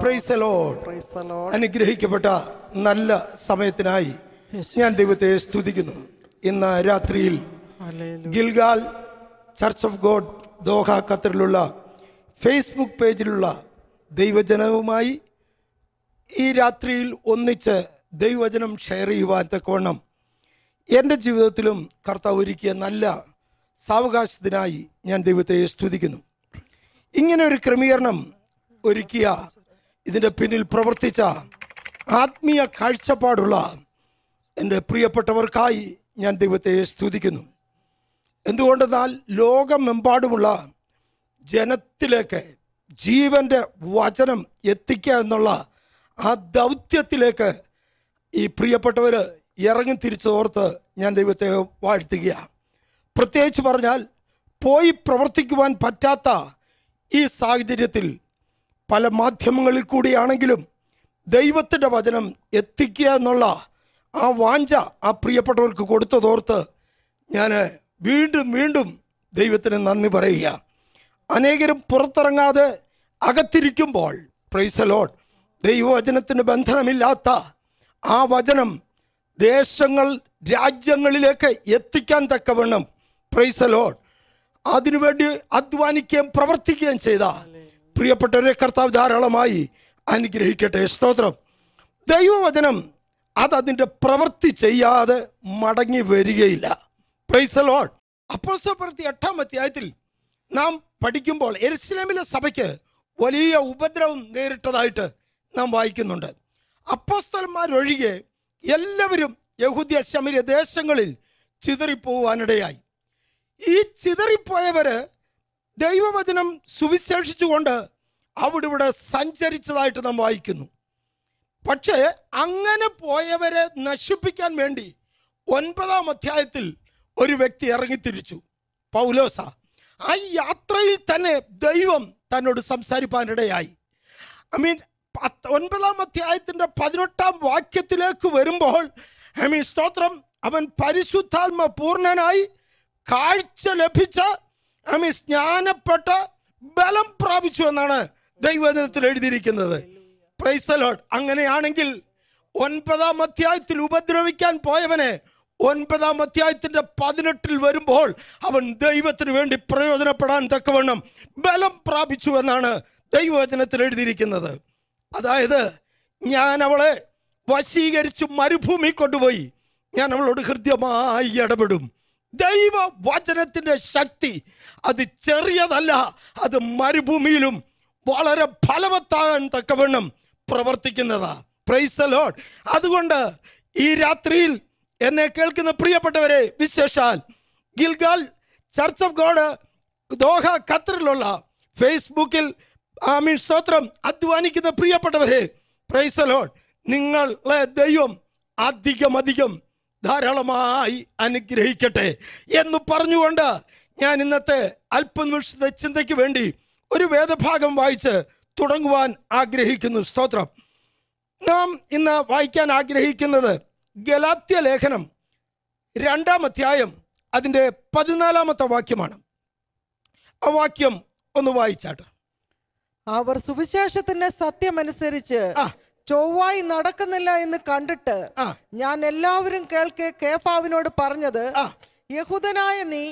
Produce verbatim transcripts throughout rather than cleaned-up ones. Praise the Lord. അനുഗ്രഹിക്കപ്പെട്ട നല്ല സമയത്തിനായി ഞാൻ ദൈവത്തെ സ്തുതിക്കുന്നു. ഇന്ന് രാത്രിയിൽ Gilgal church of God Doha ഖത്തറിലുള്ള ഫേസ്ബുക്ക് പേജിലുള്ള ദൈവജനവുമായി ഈ രാത്രിയിൽ ഒന്നിച്ച് ദൈവവചനം ഷെയർ ചെയ്യുവാൻ തക്കവണ്ണം എൻ്റെ ജീവിതത്തിലും കർത്താവ് ഒരുക്കിയ നല്ല സാവകാശത്തിനായി ഞാൻ ദൈവത്തെ സ്തുതിക്കുന്നു. ഇങ്ങനെ ഒരു ക്രമീകരണം ഒരുക്കിയ, ഇതിൻ്റെ പിന്നിൽ പ്രവർത്തിച്ച ആത്മീയ കാഴ്ചപ്പാടുള്ള എൻ്റെ പ്രിയപ്പെട്ടവർക്കായി ഞാൻ ദൈവത്തെ സ്തുതിക്കുന്നു. എന്തുകൊണ്ടെന്നാൽ ലോകമെമ്പാടുമുള്ള ജനത്തിലേക്ക് ജീവൻ്റെ വചനം എത്തിക്കുക എന്നുള്ള ആ ദൗത്യത്തിലേക്ക് ഈ പ്രിയപ്പെട്ടവർ ഇറങ്ങി തിരിച്ചോർത്ത് ഞാൻ ദൈവത്തെ വാഴ്ത്തുകയാണ്. പ്രത്യേകിച്ച് പറഞ്ഞാൽ പോയി പ്രവർത്തിക്കുവാൻ പറ്റാത്ത ഈ സാഹചര്യത്തിൽ പല മാധ്യമങ്ങളിൽ കൂടിയാണെങ്കിലും ദൈവത്തിൻ്റെ വചനം എത്തിക്കുക എന്നുള്ള ആ വാഞ്ച ആ പ്രിയപ്പെട്ടവർക്ക് കൊടുത്തതോർത്ത് ഞാൻ വീണ്ടും വീണ്ടും ദൈവത്തിന് നന്ദി പറയുക. അനേകരും പുറത്തിറങ്ങാതെ അകത്തിരിക്കുമ്പോൾ പ്രൈസ് ദി ലോർഡ്, ദൈവവചനത്തിന് ബന്ധനമില്ലാത്ത ആ വചനം ദേശങ്ങൾ രാജ്യങ്ങളിലേക്ക് എത്തിക്കാൻ തക്കവണ്ണം പ്രൈസ് ദി ലോർഡ് അതിനുവേണ്ടി അധ്വാനിക്കുകയും പ്രവർത്തിക്കുകയും ചെയ്ത പ്രിയപ്പെട്ടവരെ കർത്താവ് ധാരാളമായി അനുഗ്രഹിക്കട്ടെ. സ്തോത്രം. ദൈവവചനം അതതിൻ്റെ പ്രവൃത്തി ചെയ്യാതെ മടങ്ങി വരികയില്ല. Praise the Lord. അപ്പോസ്തല പ്രവൃത്തി എട്ടാം അധ്യായത്തിൽ നാം പഠിക്കുമ്പോൾ യെരുശലേമിലെ സഭയ്ക്ക് വലിയ ഉപദ്രവം നേരിട്ടതായിട്ട് നാം വായിക്കുന്നുണ്ട്. അപ്പോസ്തലന്മാരൊഴികെ എല്ലാവരും യഹൂദ്യ ശമര്യ ദേശങ്ങളിൽ ചിതറിപ്പോവാനിടയായി. ഈ ചിതറിപ്പോയവര് ദൈവവചനം സുവിശേഷിച്ചുകൊണ്ട് അവിടെ ഇവിടെ സഞ്ചരിച്ചതായിട്ട് നാം വായിക്കുന്നു. പക്ഷേ അങ്ങനെ പോയവരെ നശിപ്പിക്കാൻ വേണ്ടി ഒൻപതാം അധ്യായത്തിൽ ഒരു വ്യക്തി ഇറങ്ങിത്തിരിച്ചു, പൗലോസ. ആ യാത്രയിൽ തന്നെ ദൈവം തന്നോട് സംസാരിപ്പാനിടയായി. ഐ മീൻ ഒൻപതാം അധ്യായത്തിൻ്റെ പതിനെട്ടാം വാക്യത്തിലേക്ക് വരുമ്പോൾ ഐ മീൻ സ്തോത്രം, അവൻ പരിശുദ്ധാത്മ പൂർണ്ണനായി കാഴ്ച ലഭിച്ച ഐ മീൻ സ്നാനപ്പെട്ട ബലം പ്രാപിച്ചു എന്നാണ് ദൈവവചനത്തിൽ എഴുതിയിരിക്കുന്നത്. Praise the Lord. അങ്ങനെയാണെങ്കിൽ ഒൻപതാം അധ്യായത്തിൽ ഉപദ്രവിക്കാൻ പോയവനെ ഒൻപതാം അധ്യായത്തിൻ്റെ പതിനെട്ടിൽ വരുമ്പോൾ അവൻ ദൈവത്തിന് വേണ്ടി പ്രയോജനപ്പെടാൻ തക്കവണ്ണം ബലം പ്രാപിച്ചു എന്നാണ് ദൈവവചനത്തിൽ എഴുതിയിരിക്കുന്നത്. അതായത്, ഞാൻ അവളെ വശീകരിച്ച് മരുഭൂമി കൊണ്ടുപോയി, ഞാൻ അവളോട് ഹൃദ്യമായി ഇടപെടും. ദൈവ വചനത്തിൻ്റെ ശക്തി അത് ചെറിയതല്ല, അത് മരുഭൂമിയിലും വളരെ ഫലവത്താകാൻ തക്കവണ്ണം പ്രവർത്തിക്കുന്നതാ. Price the Lord. അതുകൊണ്ട് ഈ രാത്രിയിൽ എന്നെ കേൾക്കുന്ന പ്രിയപ്പെട്ടവരെ, വിശേഷാൽ Gilgal church of God Doha ഖത്തറിലുള്ള ഫേസ്ബുക്കിൽ ആമീൻ സ്തോത്രം അധ്വാനിക്കുന്ന പ്രിയപ്പെട്ടവരെ, പ്രൈസ് ദി ലോർഡ്, നിങ്ങളെ ദൈവം അധികം അധികം ധാരാളമായി അനുഗ്രഹിക്കട്ടെ എന്ന് പറഞ്ഞുകൊണ്ട് ഞാൻ ഇന്നത്തെ അല്പനിമിഷത്തെ ചിന്തയ്ക്ക് വേണ്ടി ഒരു വേദഭാഗം വായിച്ച് തുടങ്ങുവാൻ ആഗ്രഹിക്കുന്നു. സ്തോത്രം. നാം ഇന്ന് വായിക്കാൻ ആഗ്രഹിക്കുന്നത് ഗലാത്യ ലേഖനം രണ്ടാം അധ്യായം അതിൻ്റെ പതിനാലാമത്തെ വാക്യമാണ്. ആ വാക്യം ഒന്ന് വായിച്ചാട്ടെ. അവർ സുവിശേഷത്തിന്റെ സത്യമനുസരിച്ച് ചൊവ്വായി നടക്കുന്നില്ല എന്ന് കണ്ടിട്ട് ഞാൻ എല്ലാവരും കേൾക്കെ കേഫാവിനോട് പറഞ്ഞത്, യഹൂദനായ നീ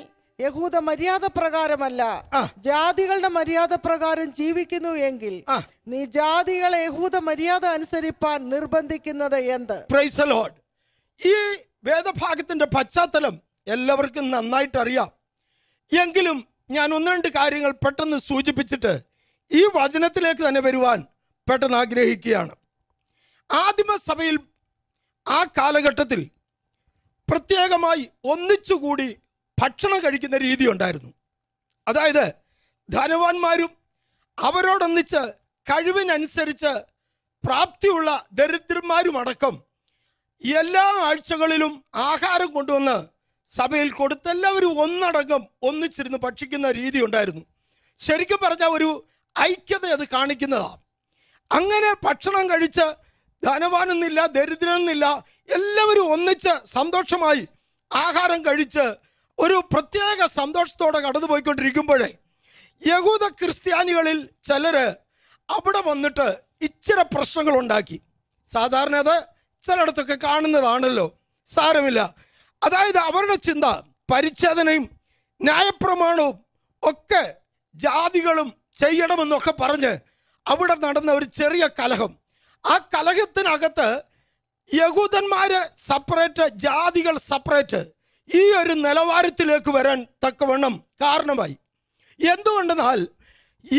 യഹൂദ മര്യാദ പ്രകാരമല്ല ജാതികളുടെ മര്യാദ പ്രകാരം ജീവിക്കുന്നു എങ്കിൽ നീ ജാതികളെ യഹൂദ മര്യാദ അനുസരിപ്പാൻ നിർബന്ധിക്കുന്നത് എന്ത്? Praise the Lord. ഈ വേദഭാഗത്തിന്റെ പശ്ചാത്തലം എല്ലാവർക്കും നന്നായിട്ട് അറിയാം. എങ്കിലും ഞാൻ ഒന്ന് രണ്ട് കാര്യങ്ങൾ പെട്ടെന്ന് സൂചിപ്പിച്ചിട്ട് ഈ വചനത്തിലേക്ക് തന്നെ വരുവാൻ പെട്ടെന്ന് ആഗ്രഹിക്കുകയാണ്. ആദിമസഭയിൽ ആ കാലഘട്ടത്തിൽ പ്രത്യേകമായി ഒന്നിച്ചുകൂടി ഭക്ഷണം കഴിക്കുന്ന രീതി ഉണ്ടായിരുന്നു. അതായത്, ധനവാന്മാരും അവരോടൊന്നിച്ച് കഴിവിനനുസരിച്ച് പ്രാപ്തിയുള്ള ദരിദ്രന്മാരുമടക്കം എല്ലാ ആഴ്ചകളിലും ആഹാരം കൊണ്ടുവന്ന് സഭയിൽ കൊടുത്തെല്ലാവരും ഒന്നടങ്കം ഒന്നിച്ചിരുന്ന് ഭക്ഷിക്കുന്ന രീതി ഉണ്ടായിരുന്നു. ശരിക്കും പറഞ്ഞാൽ ഒരു ഐക്യത അത് കാണിക്കുന്നതാണ്. അങ്ങനെ ഭക്ഷണം കഴിച്ച് ധനവാനെന്നില്ല ദരിദ്രനെന്നില്ല എല്ലാവരും ഒന്നിച്ച് സന്തോഷമായി ആഹാരം കഴിച്ച് ഒരു പ്രത്യേക സന്തോഷത്തോടെ കടന്നുപോയിക്കൊണ്ടിരിക്കുമ്പോഴേ യഹൂദ ക്രിസ്ത്യാനികളിൽ ചിലർ അവിടെ വന്നിട്ട് ഇച്ചിരി പ്രശ്നങ്ങൾ ഉണ്ടാക്കി. സാധാരണ അത് ചിലയിടത്തൊക്കെ കാണുന്നതാണല്ലോ, സാരമില്ല. അതായത് അവരുടെ ചിന്ത പരിച്ഛേദനയും ന്യായപ്രമാണവും ഒക്കെ ജാതികളും ചെയ്യണമെന്നൊക്കെ പറഞ്ഞ് അവിടെ നടന്ന ഒരു ചെറിയ കലഹം, ആ കലഹത്തിനകത്ത് യഹൂദന്മാരെ സെപ്പറേറ്റ്, ജാതികൾ സെപ്പറേറ്റ്, ഈ ഒരു നിലവാരത്തിലേക്ക് വരാൻ തക്കവണ്ണം കാരണമായി. എന്തുകൊണ്ടെന്നാൽ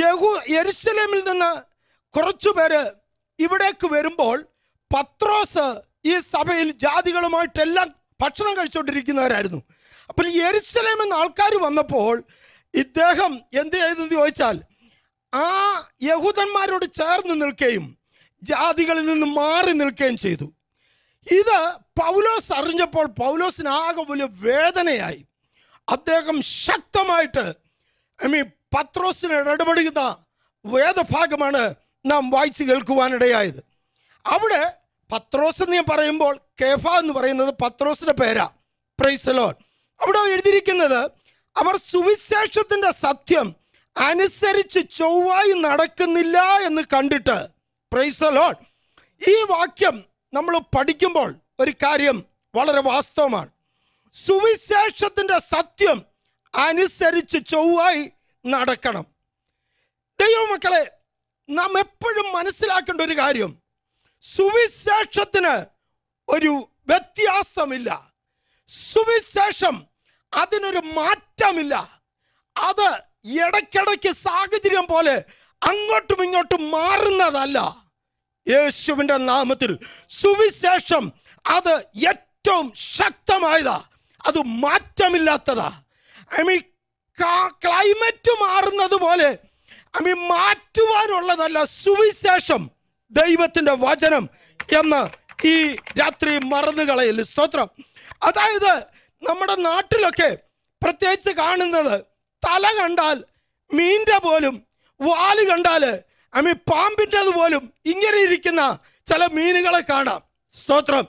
യഹൂ യെരുശലേമിൽ നിന്ന് കുറച്ചുപേര് ഇവിടേക്ക് വരുമ്പോൾ പത്രോസ് ഈ സഭയിൽ ജാതികളുമായിട്ടെല്ലാം ഭക്ഷണം കഴിച്ചുകൊണ്ടിരിക്കുന്നവരായിരുന്നു. അപ്പോൾ യെരുശലേമിൽ നിന്ന് ആൾക്കാർ വന്നപ്പോൾ ഇദ്ദേഹം എന്ത് ചെയ്തെന്ന് ചോദിച്ചാൽ ആ യഹൂദന്മാരോട് ചേർന്ന് നിൽക്കുകയും ജാതികളിൽ നിന്ന് മാറി നിൽക്കുകയും ചെയ്തു. ഇത് പൗലോസ് അറിഞ്ഞപ്പോൾ പൗലോസിന് ആകെ വലിയ വേദനയായി. അദ്ദേഹം ശക്തമായിട്ട് ഐ മീൻ പത്രോസിന് ഇടപെടുന്ന വേദഭാഗമാണ് നാം വായിച്ച് കേൾക്കുവാനിടയായത്. അവിടെ പത്രോസ് എന്ന് പറയുമ്പോൾ കേഫ എന്ന് പറയുന്നത് പത്രോസിൻ്റെ പേരാ. Praise the Lord. അവിടെ എഴുതിയിരിക്കുന്നത്, അവർ സുവിശേഷത്തിൻ്റെ സത്യം അനുസരിച്ച് ചൊവ്വായി നടക്കുന്നില്ല എന്ന് കണ്ടിട്ട്. Praise the Lord. ഈ വാക്യം നമ്മൾ പഠിക്കുമ്പോൾ ഒരു കാര്യം വളരെ വാസ്തവമാണ്. സുവിശേഷത്തിൻ്റെ സത്യം അനുസരിച്ച് ചൊവ്വായി നടക്കണം. ദൈവമക്കളെ, നാം എപ്പോഴും മനസ്സിലാക്കേണ്ട ഒരു കാര്യം, സുവിശേഷത്തിന് ഒരു വ്യത്യാസമില്ല, സുവിശേഷം അതിനൊരു മാറ്റമില്ല. അത് ഇടയ്ക്കിടയ്ക്ക് സാഹചര്യം പോലെ അങ്ങോട്ടും ഇങ്ങോട്ടും മാറുന്നതല്ല. യേശുവിൻ്റെ നാമത്തിൽ സുവിശേഷം അത് ഏറ്റവും ശക്തമായതാ, അത് മാറ്റമില്ലാത്തതാ. ഐ മീൻ ക്ലൈമറ്റ് മാറുന്നത് പോലെ ഐ മീൻ മാറ്റുവാനുള്ളതല്ല സുവിശേഷം, ദൈവത്തിൻ്റെ വചനം എന്ന് ഈ രാത്രി മറന്നു കളയല്. സ്തോത്രം. അതായത് നമ്മുടെ നാട്ടിലൊക്കെ പ്രത്യേകിച്ച് കാണുന്നത്, തല കണ്ടാൽ മീൻ്റെ പോലും, വാല് കണ്ടാൽ ഐ മീൻ പാമ്പിൻ്റെത് പോലും ഇങ്ങനെ ഇരിക്കുന്ന ചില മീനുകളെ കാണാം. സ്തോത്രം.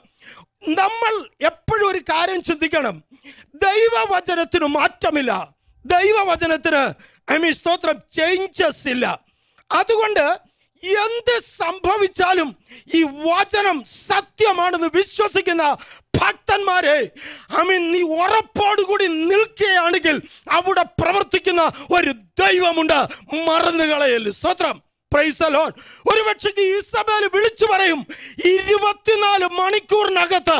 നമ്മൾ എപ്പോഴും ഒരു കാര്യം ചിന്തിക്കണം, ദൈവവചനത്തിന് മാറ്റമില്ല, ദൈവവചനത്തിന് ഐ മീൻ സ്തോത്രം ചേഞ്ചസ് ഇല്ല. അതുകൊണ്ട് എന്ത് സംഭവിച്ചാലും ഈ വചനം സത്യമാണെന്ന് വിശ്വസിക്കുന്ന ഭക്തന്മാരെ ഐ മീൻ നീ ഉറപ്പോടുകൂടി നിൽക്കുകയാണെങ്കിൽ അവിടെ പ്രവർത്തിക്കുന്ന ഒരു ദൈവമുണ്ട്, മറന്നുകളയല്. സ്തോത്രം. Praise the Lord. ഒരുപക്ഷെ ഈസബേൽ വിളിച്ചു പറയും, ഇരുപത്തിനാല് മണിക്കൂറിനകത്ത്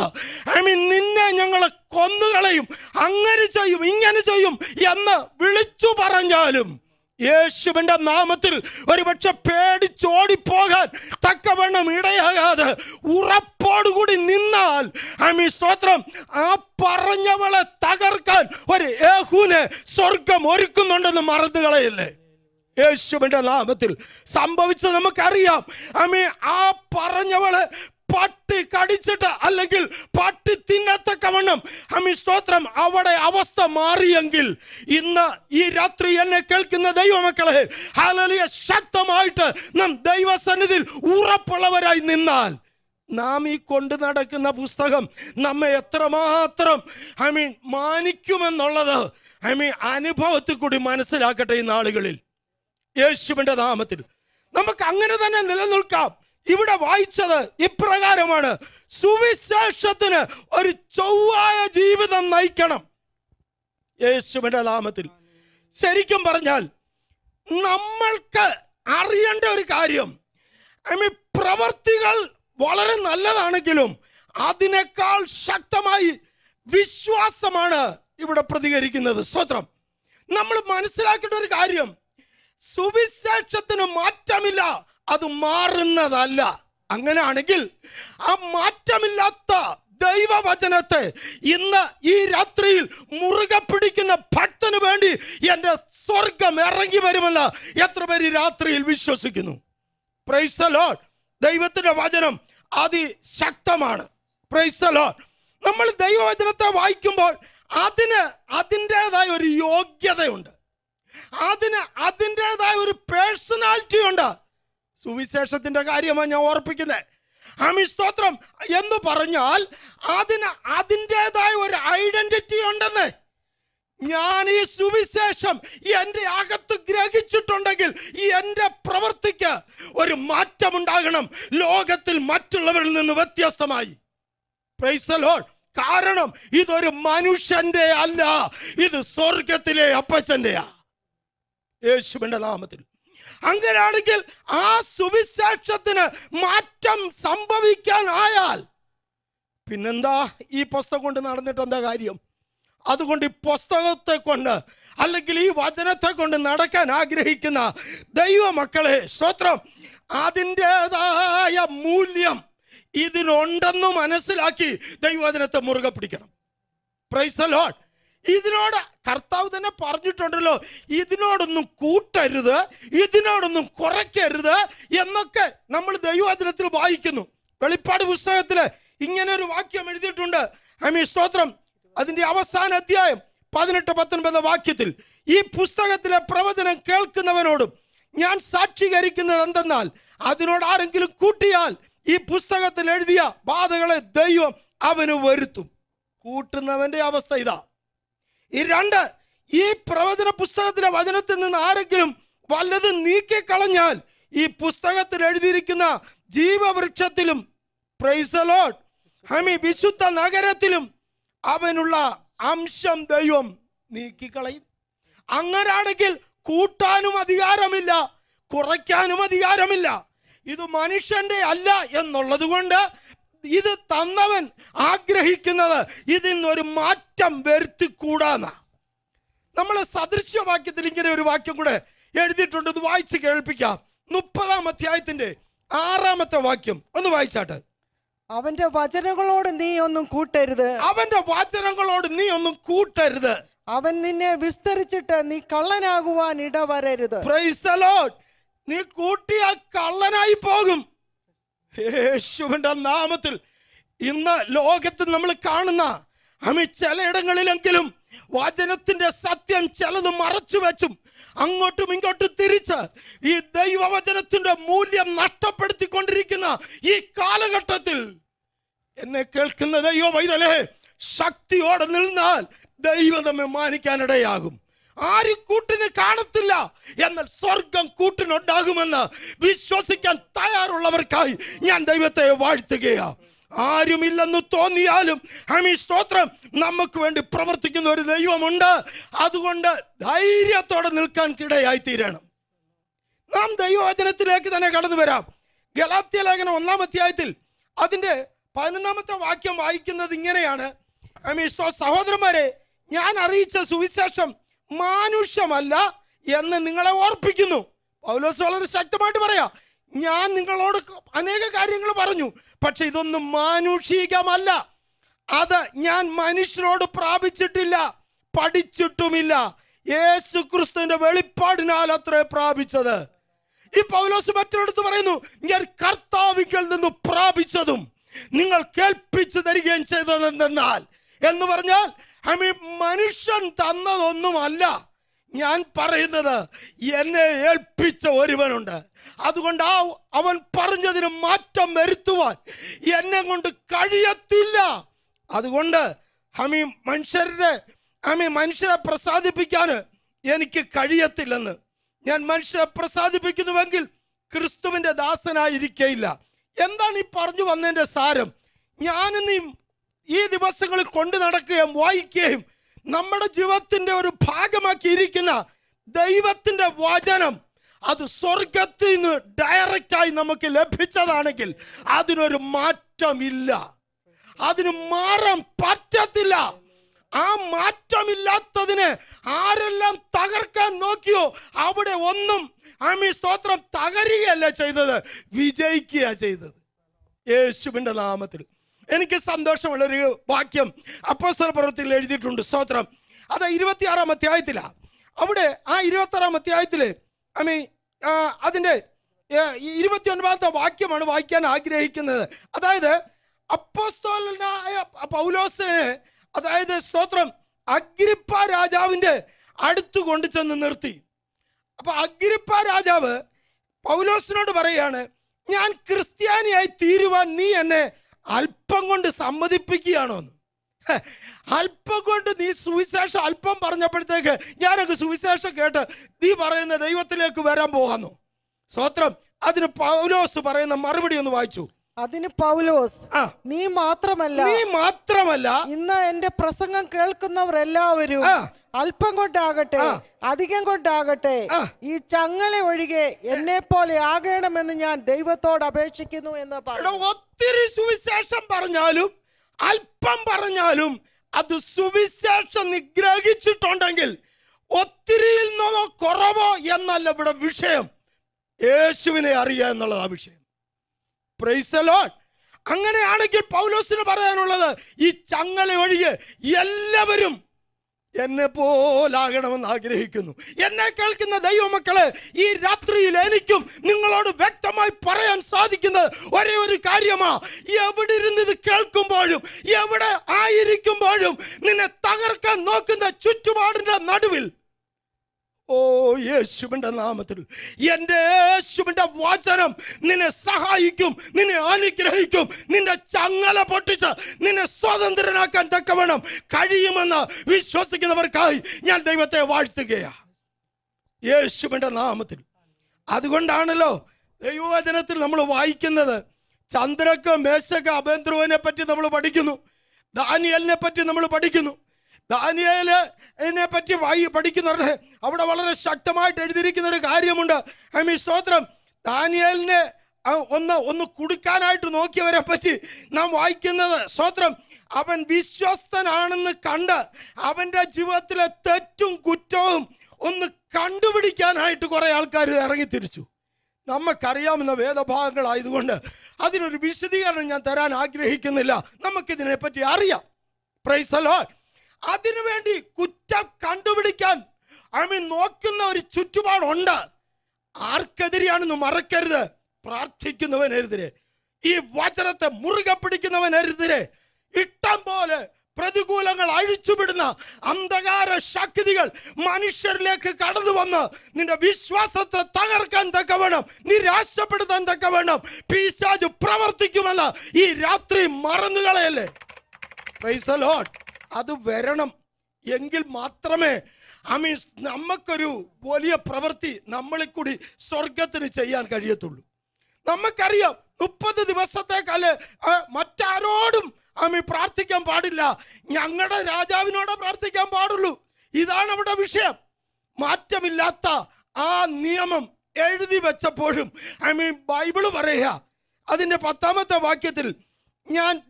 ഐ മീൻ നിന്നെ ഞങ്ങൾ കൊന്നുകളയും, അങ്ങനെ ചെയ്യും ഇങ്ങനെ ചെയ്യും എന്ന് വിളിച്ചു പറഞ്ഞാലും യേശുവിൻ്റെ നാമത്തിൽ ഒരുപക്ഷെ പേടിച്ചോടിപ്പോകാൻ തക്കവണ്ണം ഇടയാകാതെ ഉറപ്പോടുകൂടി നിന്നാൽ ഐ മീൻ സ്തോത്രം ആ പറഞ്ഞവളെ തകർക്കാൻ ഒരു യേഹൂനെ സ്വർഗം ഒരുക്കുന്നുണ്ടെന്ന് മറന്നുകളയല്ലേ. യേശുവിൻ്റെ നാമത്തിൽ സംഭവിച്ചത് നമുക്കറിയാം. ഐ മീൻ ആ പറഞ്ഞവള് പട്ടി കടിച്ചിട്ട് അല്ലെങ്കിൽ പട്ടി തിന്നത്തക്കവണ്ണം ഐ മീൻ സ്തോത്രം അവിടെ അവസ്ഥ മാറിയെങ്കിൽ ഇന്ന് ഈ രാത്രി എന്നെ കേൾക്കുന്ന ദൈവമക്കളെ, ഹല്ലേലൂയ, ശക്തമായിട്ട് നാം ദൈവസന്നിധിയിൽ ഉറപ്പുള്ളവരായി നിന്നാൽ നാം ഈ കൊണ്ടു നടക്കുന്ന പുസ്തകം നമ്മെ എത്രമാത്രം ഐ മീൻ മാനിക്കുമെന്നുള്ളത് ഐ മീൻ അനുഭവത്തിൽ കൂടി മനസ്സിലാക്കട്ടെ ഈ നാളുകളിൽ, യേശുവിൻ്റെ നാമത്തിൽ. നമുക്ക് അങ്ങനെ തന്നെ നിലനിൽക്കാം. ഇവിടെ വായിച്ചത് ഇപ്രകാരമാണ്, സുവിശേഷത്തിന് ഒരു ചൊവ്വായ ജീവിതം നയിക്കണം, യേശുവിൻ്റെ നാമത്തിൽ. ശരിക്കും പറഞ്ഞാൽ നമ്മൾക്ക് അറിയേണ്ട ഒരു കാര്യം, ഐ മീൻ പ്രവൃത്തികൾ വളരെ നല്ലതാണെങ്കിലും അതിനേക്കാൾ ശക്തമായി വിശ്വാസമാണ് ഇവിടെ പ്രതികരിക്കുന്നത്. സ്തോത്രം. നമ്മൾ മനസ്സിലാക്കേണ്ട ഒരു കാര്യം, സുവിശേഷത്തിന് മാറ്റമില്ല, അത് മാറുന്നതല്ല. അങ്ങനെയാണെങ്കിൽ ആ മാറ്റമില്ലാത്ത ദൈവവചനത്തെ ഇന്ന് ഈ രാത്രിയിൽ മുറുകെ പിടിക്കുന്ന ഭക്തന് വേണ്ടി എൻ്റെ സ്വർഗം ഇറങ്ങി വരുമെന്ന് എത്ര പേര് രാത്രിയിൽ വിശ്വസിക്കുന്നു? Praise the Lord. ദൈവത്തിൻ്റെ വചനം അതിശക്തമാണ്. Price the Lord. നമ്മൾ ദൈവവചനത്തെ വായിക്കുമ്പോൾ അതിന് അതിൻ്റേതായ ഒരു യോഗ്യതയുണ്ട്, അതിന് അതിൻ്റെതായ ഒരു പേഴ്സണാലിറ്റി ഉണ്ട്. സുവിശേഷത്തിൻ്റെ കാര്യമാണ് ഞാൻ ഓർപ്പിക്കുന്നത്. ആമീൻ സ്തോത്രം എന്ന് പറഞ്ഞാൽ അതിന് അതിൻ്റെതായ ഒരു ഐഡന്റിറ്റി ഉണ്ടെന്ന് सुविशेषम अगत ग्रह प्रवर्ति और लोकत मतलब व्यतस्तुई കാരണം ഇതൊരു മനുഷ്യന്റെ അല്ല, ഇത് സ്വർഗ്ഗത്തിലെ അപ്പച്ചന്റെയാ, യേശുവിന്റെ നാമത്തിൽ. അങ്ങനെയാണെങ്കിൽ ആ സുവിശേഷത്തിന് മാറ്റം സംഭവിക്കാൻ ആയാൽ പിന്നെന്താ ഈ പുസ്തകം കൊണ്ട് നടന്നിട്ട് എന്താ കാര്യം? അതുകൊണ്ട് ഈ പുസ്തകത്തെ കൊണ്ട് അല്ലെങ്കിൽ ഈ വചനത്തെ കൊണ്ട് നടക്കാൻ ആഗ്രഹിക്കുന്ന ദൈവമക്കളെ സ്തോത്രം, അതിൻ്റെതായ മൂല്യം ഇതിനൊണ്ടെന്ന് മനസ്സിലാക്കി ദൈവവചനത്തെ മുറുകെ പിടിക്കണം. Praise the Lord. ഇതിനോട് കർത്താവ് തന്നെ പറഞ്ഞിട്ടുണ്ടല്ലോ, ഇതിനോടൊന്നും കൂട്ടരുത്, ഇതിനോടൊന്നും കുറയ്ക്കരുത് എന്നൊക്കെ നമ്മൾ ദൈവവചനത്തിൽ വായിക്കുന്നു. വെളിപ്പാട് പുസ്തകത്തില് ഇങ്ങനെ ഒരു വാക്യം എഴുതിയിട്ടുണ്ട്. ആമേൻ സ്തോത്രം. അതിന്റെ അവസാന അധ്യായം പതിനെട്ട് പത്തൊൻപത് വാക്യത്തിൽ, ഈ പുസ്തകത്തിലെ പ്രവചനം കേൾക്കുന്നവനോടും ഞാൻ സാക്ഷീകരിക്കുന്നത് എന്തെന്നാൽ അതിനോട് ആരെങ്കിലും കൂട്ടിയാൽ ഈ പുസ്തകത്തിൽ എഴുതിയ ബാധകളെ ദൈവം അവന് വരുത്തും. കൂട്ടുന്നവന്റെ അവസ്ഥ ഇതാ. ഈ രണ്ട്, ഈ പ്രവചന പുസ്തകത്തിലെ വചനത്തിൽ നിന്ന് ആരെങ്കിലും വല്ലത് നീക്കിക്കളഞ്ഞാൽ ഈ പുസ്തകത്തിൽ എഴുതിയിരിക്കുന്ന ജീവവൃക്ഷത്തിലും പ്രൈസ് ദി ലോർഡ് ഹമി വിശുദ്ധ നഗരത്തിലും അവനുള്ള അംശം ദൈവം നീക്കിക്കളയും. അങ്ങനാണെങ്കിൽ കൂട്ടാനും അധികാരമില്ല, കുറയ്ക്കാനും അധികാരമില്ല. ഇത് മനുഷ്യന്റെ അല്ല എന്നുള്ളത് കൊണ്ട് ഇത് തന്നവൻ ആഗ്രഹിക്കുന്നത് ഇതിൽ നിന്നൊരു മാറ്റം വരുത്തിക്കൂടാന്നാ. നമ്മൾ സദൃശ്യവാക്യത്തിൽ ഇങ്ങനെ ഒരു വാക്യം കൂടെ എഴുതിയിട്ടുണ്ട്, ഇത് വായിച്ച് കേൾപ്പിക്കാം. മുപ്പതാം അധ്യായത്തിന്റെ ആറാമത്തെ വാക്യം ഒന്ന് വായിച്ചാട്ടെ. അവന്റെ വചനങ്ങളോട് നീ ഒന്നും കൂട്ടരുത്, അവന്റെ വചനങ്ങളോട് നീ ഒന്നും കൂട്ടരുത്, അവൻ നിന്നെ വിസ്തരിച്ചിട്ട് നീ കള്ളനാകുവാൻ ഇടവരരുത്. Praise the Lord. നീ കൂട്ടിയാൽ കള്ളനായി പോകും, യേശുവിന്റെ നാമത്തിൽ. ഇന്ന് ലോകത്ത് നമ്മൾ കാണുന്ന അമി ചിലയിടങ്ങളിലെങ്കിലും വചനത്തിന്റെ സത്യം ചിലത് മറച്ചു വെച്ചും അങ്ങോട്ടും ഇങ്ങോട്ടും തിരിച്ച് ഈ ദൈവവചനത്തിന്റെ മൂല്യം നഷ്ടപ്പെടുത്തിക്കൊണ്ടിരിക്കുന്ന ഈ കാലഘട്ടത്തിൽ എന്നെ കേൾക്കുന്ന ദൈവ വൈതലേ ശക്തിയോടെ നിന്നാൽ ദൈവം നമ്മെ മാനിക്കാനിടയാകും. ആരും കൂട്ടിന് കാണത്തില്ല, എന്നാൽ സ്വർഗം കൂട്ടിനുണ്ടാകുമെന്ന് വിശ്വസിക്കാൻ തയ്യാറുള്ളവർക്കായി ഞാൻ ദൈവത്തെ വാഴ്ത്തുകയാ. ആരുമില്ലെന്ന് തോന്നിയാലും ഹമീ സ്തോത്രം, നമുക്ക് വേണ്ടി പ്രവർത്തിക്കുന്ന ഒരു ദൈവമുണ്ട്. അതുകൊണ്ട് ധൈര്യത്തോടെ നിൽക്കാൻ കിടയായി തീരണം. നാം ദൈവവചനത്തിലേക്ക് തന്നെ കടന്നു വരാം. ഗലാത്യ ലേഖനം ഒന്നാം അധ്യായത്തിൽ അതിൻ്റെ പതിനൊന്നാമത്തെ വാക്യം വായിക്കുന്നത് ഇങ്ങനെയാണ്. ഹമീ സ്തോ സഹോദരന്മാരെ, ഞാൻ അറിയിച്ച സുവിശേഷം മാനുഷ്യമല്ല എന്ന് നിങ്ങളെ ഓർപ്പിക്കുന്നു. പൗലോസ് വളരെ ശക്തമായിട്ട് പറയാ, ഞാൻ നിങ്ങളോട് അനേക കാര്യങ്ങൾ പറഞ്ഞു, പക്ഷെ ഇതൊന്നും മാനുഷികമല്ല, അത് ഞാൻ മനുഷ്യനോട് പ്രാപിച്ചിട്ടില്ല, പഠിച്ചിട്ടുമില്ല, യേശു ക്രിസ്തുവിന്റെ വെളിപ്പാടിനാൽ അത്രേ പ്രാപിച്ചത്. ഈ പൗലോസ് മറ്റൊരിടത്ത് പറയുന്നു, ഞാൻ കർത്താവിൽ നിന്ന് പ്രാപിച്ചതും നിങ്ങൾ കേൾപ്പിച്ചു തരികയും ചെയ്തതെന്നാൽ എന്ന് പറഞ്ഞാൽ ഹമി മനുഷ്യൻ തന്നതൊന്നുമല്ല ഞാൻ പറയുന്നത്, എന്നെ ഏൽപ്പിച്ച ഒരുവനുണ്ട്. അതുകൊണ്ട് ആ അവൻ പറഞ്ഞതിന് മാറ്റം വരുത്തുവാൻ എന്നെ കൊണ്ട് കഴിയത്തില്ല. അതുകൊണ്ട് ഹമി മനുഷ്യരുടെ ഹമി മനുഷ്യരെ പ്രസാദിപ്പിക്കാൻ എനിക്ക് കഴിയത്തില്ലെന്ന്. ഞാൻ മനുഷ്യരെ പ്രസാദിപ്പിക്കുന്നുവെങ്കിൽ ക്രിസ്തുവിൻ്റെ ദാസനായിരിക്കയില്ല. എന്താണ് ഈ പറഞ്ഞു വന്നതിൻ്റെ സാരം? ഞാനും നീ ഈ ദിവസങ്ങളിൽ കൊണ്ടു നടക്കുകയും വായിക്കുകയും നമ്മുടെ ജീവിതത്തിൻ്റെ ഒരു ഭാഗമാക്കിയിരിക്കുന്ന ദൈവത്തിൻ്റെ വചനം അത് സ്വർഗത്തിൽ നിന്ന് ഡയറക്റ്റായി നമുക്ക് ലഭിച്ചതാണെങ്കിൽ അതിനൊരു മാറ്റമില്ല, അതിന് മാറാൻ പറ്റത്തില്ല. ആ മാറ്റമില്ലാത്തതിന് ആരെല്ലാം തകർക്കാൻ നോക്കിയോ അവിടെ ഒന്നും ആമീ സ്തോത്രം തകരുകയല്ല ചെയ്തത്, വിജയിക്കുകയാണ് ചെയ്തത്, യേശുവിൻ്റെ നാമത്തിൽ. എനിക്ക് സന്തോഷമുള്ളൊരു വാക്യം അപ്പോസ്തല പ്രവൃത്തിയിൽ എഴുതിയിട്ടുണ്ട്, സ്തോത്രം. അത് ഇരുപത്തിയാറാം അധ്യായത്തിലാണ്. അവിടെ ആ ഇരുപത്തിയാറാം അധ്യായത്തിൽ ആമേ അതിൻ്റെ ഇരുപത്തി ഒൻപതാമത്തെ വാക്യമാണ് വായിക്കാൻ ആഗ്രഹിക്കുന്നത്. അതായത് അപ്പോസ്തലനായ പൗലോസിനെ അതായത് സ്തോത്രം അഗ്രിപ്പ രാജാവിൻ്റെ അടുത്ത് കൊണ്ടു ചെന്ന് നിർത്തി. അപ്പം അഗ്രിപ്പ രാജാവ് പൗലോസിനോട് പറയുകയാണ്, ഞാൻ ക്രിസ്ത്യാനിയായി തീരുവാൻ നീ എന്നെ അല്പം കൊണ്ട് സമ്മതിപ്പിക്കുകയാണോന്ന്. അല്പംകൊണ്ട് നീ സുവിശേഷം അല്പം പറഞ്ഞപ്പോഴത്തേക്ക് ഞാനൊക്കെ സുവിശേഷം കേട്ട് നീ പറയുന്ന ദൈവത്തിലേക്ക് വരാൻ പോകുന്നു. സ്തോത്രം. അതിന് പൗലോസ് പറയുന്ന മറുപടി ഒന്ന് വായിച്ചു. അതിന് പൗലോസ്, നീ മാത്രമല്ല നീ മാത്രമല്ല ഇന്ന് എന്റെ പ്രസംഗം കേൾക്കുന്നവരെല്ലാവരും അല്പം കൊണ്ടാകട്ടെ അധികം കൊണ്ടാകട്ടെ ഈ ചങ്ങല ഒഴികെ എന്നെ പോലെ ആകണമെന്ന് ഞാൻ ദൈവത്തോട് അപേക്ഷിക്കുന്നു എന്ന് പറഞ്ഞു. ഒത്തിരി സുവിശേഷം പറഞ്ഞാലും അല്പം പറഞ്ഞാലും അത് സുവിശേഷം നിഗ്രഹിച്ചിട്ടുണ്ടെങ്കിൽ ഒത്തിരിയിൽ നിന്നോ കുറവോ എന്നല്ല ഇവിടെ വിഷയം, യേശുവിനെ അറിയുക എന്നുള്ളതാ വിഷയം. Praise the Lord. അങ്ങനെയാണെങ്കിൽ പൗലോസിന് പറയാനുള്ളത്, ഈ ചങ്ങല ഒഴികെ എല്ലാവരും എന്നെ പോലാകണമെന്ന് ആഗ്രഹിക്കുന്നു. എന്നെ കേൾക്കുന്ന ദൈവമക്കളെ, ഈ രാത്രിയിൽ എനിക്കും നിങ്ങളോട് വ്യക്തമായി പറയാൻ സാധിക്കുന്നത് ഒരേ ഒരു കാര്യമാണ്. എവിടെ ഇരുന്ന് ഇത് കേൾക്കുമ്പോഴും എവിടെ ആയിരിക്കുമ്പോഴും നിന്നെ തകർക്കാൻ നോക്കുന്ന ചുറ്റുപാടിൻ്റെ നടുവിൽ, ഓ യേശുവിൻ്റെ നാമത്തിൽ എൻ്റെ യേശുവിൻ്റെ വചനം നിന്നെ സഹായിക്കും, നിന്നെ അനുഗ്രഹിക്കും, നിന്റെ ചങ്ങല പൊട്ടിച്ച് നിന്നെ സ്വതന്ത്രനാക്കാൻ തക്കവണ്ണം കഴിയുമെന്ന് വിശ്വസിക്കുന്നവർക്കായി ഞാൻ ദൈവത്തെ വാഴ്ത്തുകയാണ് യേശുവിൻ്റെ നാമത്തിൽ. അതുകൊണ്ടാണല്ലോ ദൈവവചനത്തിൽ നമ്മൾ വായിക്കുന്നത്, ചന്ദ്രക്ക് മേശക്ക് അപേന്ദ്രുവിനെ പറ്റി നമ്മൾ പഠിക്കുന്നു, ദാനിയലിനെ പറ്റി നമ്മൾ പഠിക്കുന്നു. ദാനിയേലിനെ പറ്റി വായി പഠിക്കുന്നവരുടെ അവിടെ വളരെ ശക്തമായിട്ട് എഴുതിയിരിക്കുന്ന ഒരു കാര്യമുണ്ട്. ഐ മീൻ സ്തോത്രം. ദാനിയേലിനെ ഒന്ന് ഒന്ന് കുടുക്കാനായിട്ട് നോക്കിയവരെ പറ്റി നാം വായിക്കുന്നത്, സ്തോത്രം, അവൻ വിശ്വസ്തനാണെന്ന് കണ്ട് അവൻ്റെ ജീവിതത്തിലെ തെറ്റും കുറ്റവും ഒന്ന് കണ്ടുപിടിക്കാനായിട്ട് കുറേ ആൾക്കാർ ഇറങ്ങിത്തിരിച്ചു. നമുക്കറിയാവുന്ന വേദഭാഗങ്ങളായതുകൊണ്ട് അതിനൊരു വിശദീകരണം ഞാൻ തരാൻ ആഗ്രഹിക്കുന്നില്ല. നമുക്കിതിനെപ്പറ്റി അറിയാം. Praise the Lord. അതിനുവേണ്ടി കുറ്റം കണ്ടുപിടിക്കാൻ ഐ മീൻ നോക്കുന്ന ഒരു ചുറ്റുപാടുണ്ട്. ആർക്കെതിരെയാണെന്ന് മറക്കരുത്. പ്രാർത്ഥിക്കുന്നവനെതിരെ, ഈ വചനത്തെ മുറുകെ പിടിക്കുന്നവനെതിരെ, ഇഷ്ടം പോലെ പ്രതികൂലങ്ങൾ അഴിച്ചുവിടുന്ന അന്ധകാര ശക്തികൾ മനുഷ്യരിലേക്ക് കടന്നു വന്ന് നിന്റെ വിശ്വാസത്തെ തകർക്കാൻ തക്കവണ്ണം, നിരാശപ്പെടുത്താൻ തക്കവണ്ണം പിശാച് പ്രവർത്തിക്കുമെന്ന് ഈ രാത്രി മറന്നുകളയല്ലേ. Price the Lord. അത് വരണം എങ്കിൽ മാത്രമേ ഐ മീൻ നമുക്കൊരു വലിയ പ്രവൃത്തി നമ്മളിൽ കൂടി സ്വർഗത്തിന് ചെയ്യാൻ കഴിയത്തുള്ളൂ. നമുക്കറിയാം, മുപ്പത് ദിവസത്തേക്കാല് മറ്റാരോടും ഐ മീൻ പ്രാർത്ഥിക്കാൻ പാടില്ല, ഞങ്ങളുടെ രാജാവിനോടെ പ്രാർത്ഥിക്കാൻ പാടുള്ളൂ. ഇതാണ് അവിടെ വിഷയം. മാറ്റമില്ലാത്ത ആ നിയമം എഴുതി വെച്ചപ്പോഴും ഐ മീൻ ബൈബിള് പറയുക അതിൻ്റെ പത്താമത്തെ വാക്യത്തിൽ, ഞാൻ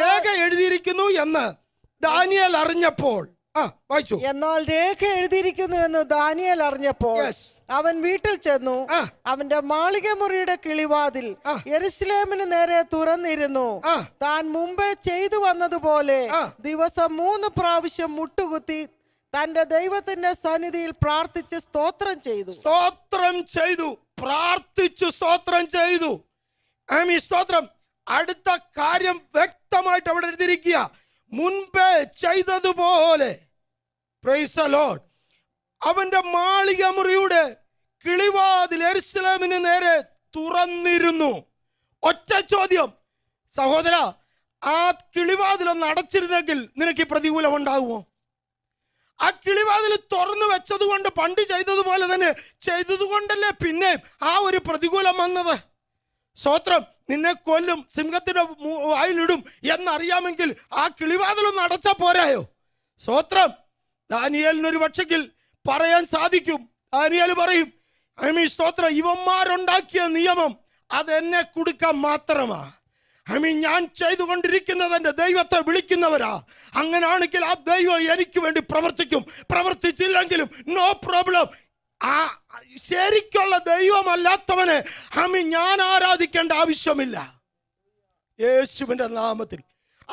രേഖ എഴുതിയിരിക്കുന്നു എന്ന് ദാനിയേൽ അറിഞ്ഞപ്പോൾ, എന്നാൽ രേഖ എഴുതിയിരിക്കുന്നു എന്ന് ദാനിയേൽ അറിഞ്ഞപ്പോൾ അവൻ വീട്ടിൽ ചെന്നു, അവന്റെ മാളികമുറിയുടെ കിളിവാതിൽ യെരുശലേമിന് നേരെ തുറന്നിരുന്നു, താൻ മുമ്പേ ചെയ്തു വന്നതുപോലെ ദിവസം മൂന്ന് പ്രാവശ്യം മുട്ടുകുത്തി തന്റെ ദൈവത്തിന്റെ സന്നിധിയിൽ പ്രാർത്ഥിച്ച് സ്തോത്രം ചെയ്തു. സ്തോത്രം ചെയ്തു, പ്രാർത്ഥിച്ചു, സ്തോത്രം ചെയ്തു. ആമീൻ സ്തോത്രം. അടുത്ത കാര്യം വ്യക്തമായിട്ട് അവിടെ എഴുതിയിരിക്കുക, മുൻപേ ചെയ്തതുപോലെ. Praise the Lord. അവന്റെ മാളികമുറിയുടെ കിളിവാതിൽ യെരുശലേമിന് നേരെ തുറന്നിരുന്നു. ഒറ്റ ചോദ്യം സഹോദര, ആ കിളിവാതിൽ ഒന്ന് അടച്ചിരുന്നെങ്കിൽ നിനക്ക് പ്രതികൂലം ഉണ്ടാകുമോ? ആ കിളിവാതിൽ തുറന്നു വെച്ചത് കൊണ്ട്, പണ്ട് ചെയ്തതുപോലെ തന്നെ ചെയ്തത് കൊണ്ടല്ലേ പിന്നെ ആ ഒരു പ്രതികൂലം വന്നത്. സ്തോത്രം. നിന്നെ കൊല്ലും, സിംഹത്തിൻ്റെ വായിലിടും എന്നറിയാമെങ്കിൽ ആ കിളിവാതിലൊന്ന് അടച്ചാൽ പോരായോ? സ്തോത്രം. ദാനിയേലിനൊരു പക്ഷെങ്കിൽ പറയാൻ സാധിക്കും, ദാനിയേൽ പറയും, ഐ മീൻ സ്തോത്രം, ഇവന്മാരുണ്ടാക്കിയ നിയമം അതെന്നെ കൊടുക്കാൻ മാത്രമാ. ഐ മീൻ ഞാൻ ചെയ്തുകൊണ്ടിരിക്കുന്നത് എൻ്റെ ദൈവത്തെ വിളിക്കുന്നവരാ. അങ്ങനെയാണെങ്കിൽ ആ ദൈവം എനിക്ക് വേണ്ടി പ്രവർത്തിക്കും, പ്രവർത്തിച്ചില്ലെങ്കിലും നോ പ്രോബ്ലം. ആ ശരിക്കുള്ള ദൈവമല്ലാത്തവനെ അമ്മി ഞാൻ ആരാധിക്കേണ്ട ആവശ്യമില്ല യേശുവിൻ്റെ നാമത്തിൽ.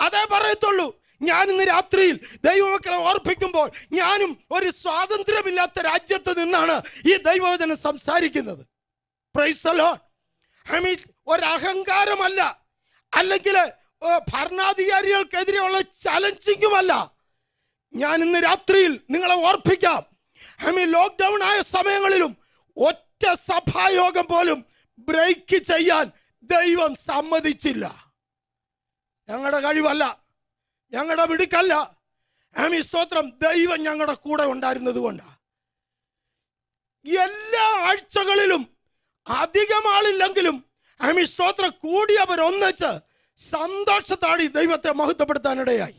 അതേ പറയത്തുള്ളൂ. ഞാൻ ഇന്ന് രാത്രിയിൽ ദൈവമക്കളെ ഓർപ്പിക്കുമ്പോൾ, ഞാനും ഒരു സ്വാതന്ത്ര്യമില്ലാത്ത രാജ്യത്ത് നിന്നാണ് ഈ ദൈവവചനം സംസാരിക്കുന്നത്. Praise the Lord. I mean ഒരഹങ്കാരമല്ല, അല്ലെങ്കിൽ ഭരണാധികാരികൾക്കെതിരെയുള്ള ചലഞ്ചിങ്ങുമല്ല. ഞാൻ ഇന്ന് രാത്രിയിൽ നിങ്ങളെ ഓർപ്പിക്കാം, ഐ മീൻ ലോക്ക്ഡൗൺ ആയ സമയങ്ങളിലും ഒറ്റ സഭായോഗം പോലും ബ്രേക്ക് ചെയ്യാൻ ദൈവം സമ്മതിച്ചില്ല. ഞങ്ങളുടെ കഴിവല്ല, ഞങ്ങളുടെ വിടുക്കല്ല ആമി സ്തോത്രം, ദൈവം ഞങ്ങളുടെ കൂടെ ഉണ്ടായിരുന്നതുകൊണ്ടാണ്. എല്ലാ ആഴ്ചകളിലും അധികം ആളില്ലെങ്കിലും ആമി സ്തോത്രം കൂടിയവരൊന്നിച്ച് സന്തോഷത്താടി ദൈവത്തെ മഹത്വപ്പെടുത്താനിടയായി.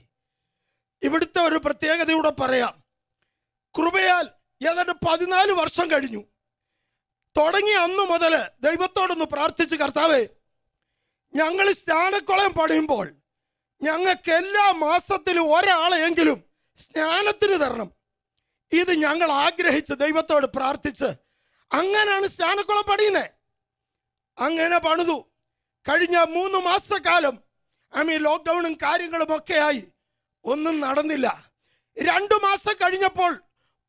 ഇവിടുത്തെ ഒരു പ്രത്യേകതയോടെ പറയാം, കൃപയാൽ ഏതാണ്ട് പതിനാല് വർഷം കഴിഞ്ഞു. തുടങ്ങിയ അന്ന് മുതൽ ദൈവത്തോടൊന്ന് പ്രാർത്ഥിച്ച്, കർത്താവേ, ഞങ്ങൾ സ്നാനക്കുളം പണിയുമ്പോൾ ഞങ്ങൾക്ക് എല്ലാ മാസത്തിലും ഒരാളെയെങ്കിലും സ്നാനത്തിന് തരണം. ഇത് ഞങ്ങൾ ആഗ്രഹിച്ച് ദൈവത്തോട് പ്രാർത്ഥിച്ച് അങ്ങനെയാണ് സ്നാനക്കുളം പണിയുന്നത്. അങ്ങനെ പണിതു. കഴിഞ്ഞ മൂന്ന് മാസക്കാലം ആമീൻ ലോക്ക്ഡൗണും കാര്യങ്ങളുമൊക്കെ ആയി ഒന്നും നടന്നില്ല. രണ്ടു മാസം കഴിഞ്ഞപ്പോൾ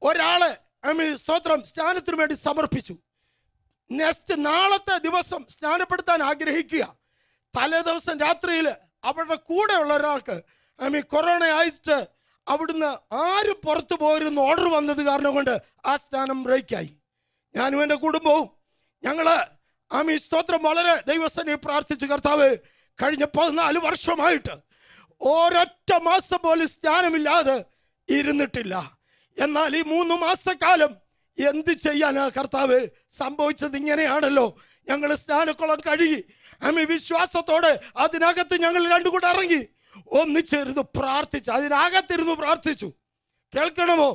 ഒരാളെ ആമീൻ സ്തോത്രം സ്നാനത്തിന് വേണ്ടി സമർപ്പിച്ചു. നെക്സ്റ്റ് നാളത്തെ ദിവസം സ്നാനപ്പെടുത്താൻ ആഗ്രഹിക്കുക. തലേ ദിവസം രാത്രിയിൽ അവരുടെ കൂടെയുള്ള ഒരാൾക്ക് ആമീൻ കൊറോണ ആയിട്ട് അവിടുന്ന് ആരും പുറത്തു പോയിരുന്ന ഓർഡർ വന്നത് കാരണം കൊണ്ട് ആ സ്നാനം ബ്രേക്കായി. ഞാനും എൻ്റെ കുടുംബവും ഞങ്ങൾ ആമീൻ സ്തോത്രം വളരെ ദൈവസേനയെ പ്രാർത്ഥിച്ചു. കർത്താവ്, കഴിഞ്ഞ പതിനാല് വർഷമായിട്ട് ഒരൊറ്റ മാസം പോലും സ്നാനമില്ലാതെ ഇരുന്നിട്ടില്ല. എന്നാൽ ഈ മൂന്ന് മാസക്കാലം എന്ത് ചെയ്യാനാ കർത്താവ്? സംഭവിച്ചത് ഇങ്ങനെയാണല്ലോ. ഞങ്ങൾ സ്നാനക്കുളം കഴുകി ആമീൻ വിശ്വാസത്തോടെ അതിനകത്ത് ഞങ്ങൾ രണ്ടും കൂടെ ഇറങ്ങി ഒന്നിച്ചിരുന്നു പ്രാർത്ഥിച്ചു. അതിനകത്തിരുന്നു പ്രാർത്ഥിച്ചു. കേൾക്കണമോ?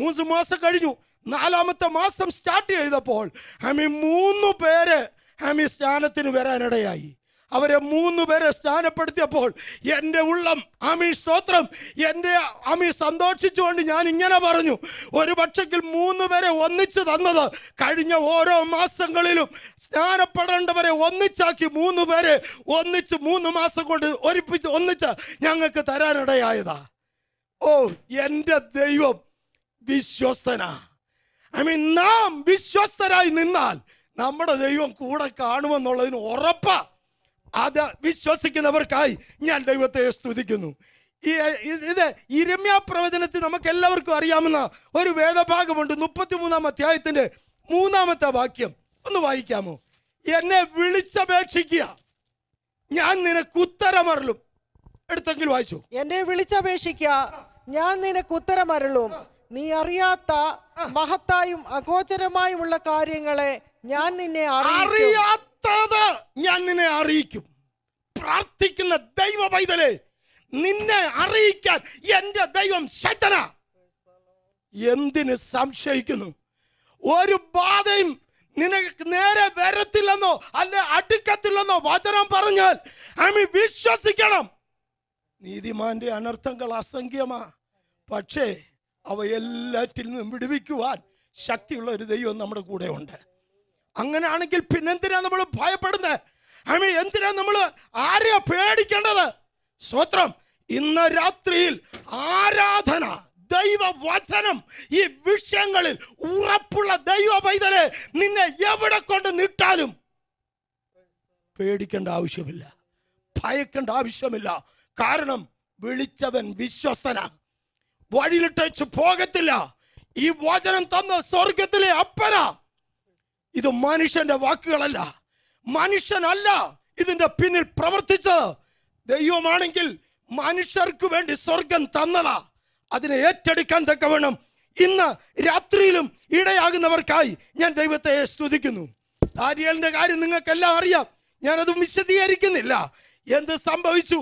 മൂന്ന് മാസം കഴിഞ്ഞു. നാലാമത്തെ മാസം സ്റ്റാർട്ട് ചെയ്തപ്പോൾ ആമീൻ മൂന്ന് പേര് ആമീൻ സ്നാനത്തിന് വരാനിടയായി. അവരെ മൂന്ന് പേരെ സ്നാനപ്പെടുത്തിയപ്പോൾ എൻ്റെ ഉള്ളം ആമീൻ സ്തോത്രം എൻ്റെ ആമീൻ സന്തോഷിച്ചുകൊണ്ട് ഞാൻ ഇങ്ങനെ പറഞ്ഞു, ഒരു പക്ഷെങ്കിൽ മൂന്ന് പേരെ ഒന്നിച്ച് തന്നത് കഴിഞ്ഞ ഓരോ മാസങ്ങളിലും സ്നാനപ്പെടേണ്ടവരെ ഒന്നിച്ചാക്കി മൂന്ന് പേരെ ഒന്നിച്ച് മൂന്ന് മാസം കൊണ്ട് ഒരുപ്പിച്ച് ഒന്നിച്ച് ഞങ്ങൾക്ക് തരാനിടയായതാ. ഓ, എൻ്റെ ദൈവം വിശ്വസ്തനാ. ആമീൻ നാം വിശ്വസ്തരായി നിന്നാൽ നമ്മുടെ ദൈവം കൂടെ കാണുമെന്നുള്ളതിന് ഉറപ്പാ. അത് വിശ്വസിക്കുന്നവർക്കായി ഞാൻ ദൈവത്തെ സ്തുതിക്കുന്നു. ഈ ഇത് ഇരമ്യാ പ്രവചനത്തിൽ നമുക്ക് എല്ലാവർക്കും അറിയാവുന്ന ഒരു വേദഭാഗമുണ്ട്. മുപ്പത്തി മൂന്നാം അധ്യായത്തിൻ്റെ മൂന്നാമത്തെ വാക്യം ഒന്ന് വായിക്കാമോ? എന്നെ വിളിച്ചപേക്ഷിക്കുക, ഞാൻ നിനക്ക് ഉത്തരമരുളും. എടുത്തെങ്കിലും വായിച്ചു. എന്നെ വിളിച്ചപേക്ഷിക്കുക, ഞാൻ നിനക്ക് ഉത്തരമരുളും. നീ അറിയാത്ത മഹത്തായും അഗോചരമായുമുള്ള കാര്യങ്ങളെ ഞാൻ നിന്നെ അറിയിക്കും. ഞാൻ നിന്നെ അറിയിക്കും. പ്രാർത്ഥിക്കുന്ന ദൈവ പൈതലേ, നിന്നെ അറിയിക്കാൻ എൻ്റെ ദൈവം ശക്തന. എന്തിന് സംശയിക്കുന്നു? ഒരു ബാധയും നിനക്ക് നേരെ വരത്തില്ലെന്നോ അല്ലെ അടുക്കത്തില്ലെന്നോ വചനം പറഞ്ഞാൽ ആമീൻ വിശ്വസിക്കണം. നീതിമാന്റെ അനർത്ഥങ്ങൾ അസംഖ്യമാ, പക്ഷേ അവയെല്ലാറ്റിൽ നിന്നും വിടുവിക്കുവാൻ ശക്തിയുള്ള ഒരു ദൈവം നമ്മുടെ കൂടെ ഉണ്ട്. അങ്ങനെയാണെങ്കിൽ പിന്നെന്തിനാ നമ്മൾ ഭയപ്പെടുന്നത്? ആമീൻ, എന്തിനാ നമ്മൾ ആരെയാ പേടിക്കേണ്ടത്? സ്തോത്രം. ഇന്ന് രാത്രിയിൽ ആരാധന, ദൈവവചനം, ഈ വിഷയങ്ങളിൽ ഉറപ്പുള്ള ദൈവ പൈതലെ, നിന്നെ എവിടെ കൊണ്ട് നിട്ടാലും പേടിക്കേണ്ട ആവശ്യമില്ല, ഭയക്കേണ്ട ആവശ്യമില്ല. കാരണം വിളിച്ചവൻ വിശ്വസ്തനാ, വഴിയിലിട്ടേച്ച് പോകത്തില്ല. ഈ വചനം തന്ന സ്വർഗത്തിലെ അപ്പനാ. ഇത് മനുഷ്യന്റെ വാക്കുകളല്ല, മനുഷ്യനല്ല ഇതിൻ്റെ പിന്നിൽ പ്രവർത്തിച്ചത്. ദൈവമാണെങ്കിൽ മനുഷ്യർക്ക് വേണ്ടി സ്വർഗം തന്നതാ. അതിനെ ഏറ്റെടുക്കാൻ തക്കവണ്ണം ഇന്ന് രാത്രിയിലും ഇടയാകുന്നവർക്കായി ഞാൻ ദൈവത്തെ സ്തുതിക്കുന്നു. ദാനിയേലിന്റെ കാര്യം നിങ്ങൾക്കെല്ലാം അറിയാം, ഞാനത് വിശദീകരിക്കുന്നില്ല. എന്ത് സംഭവിച്ചു?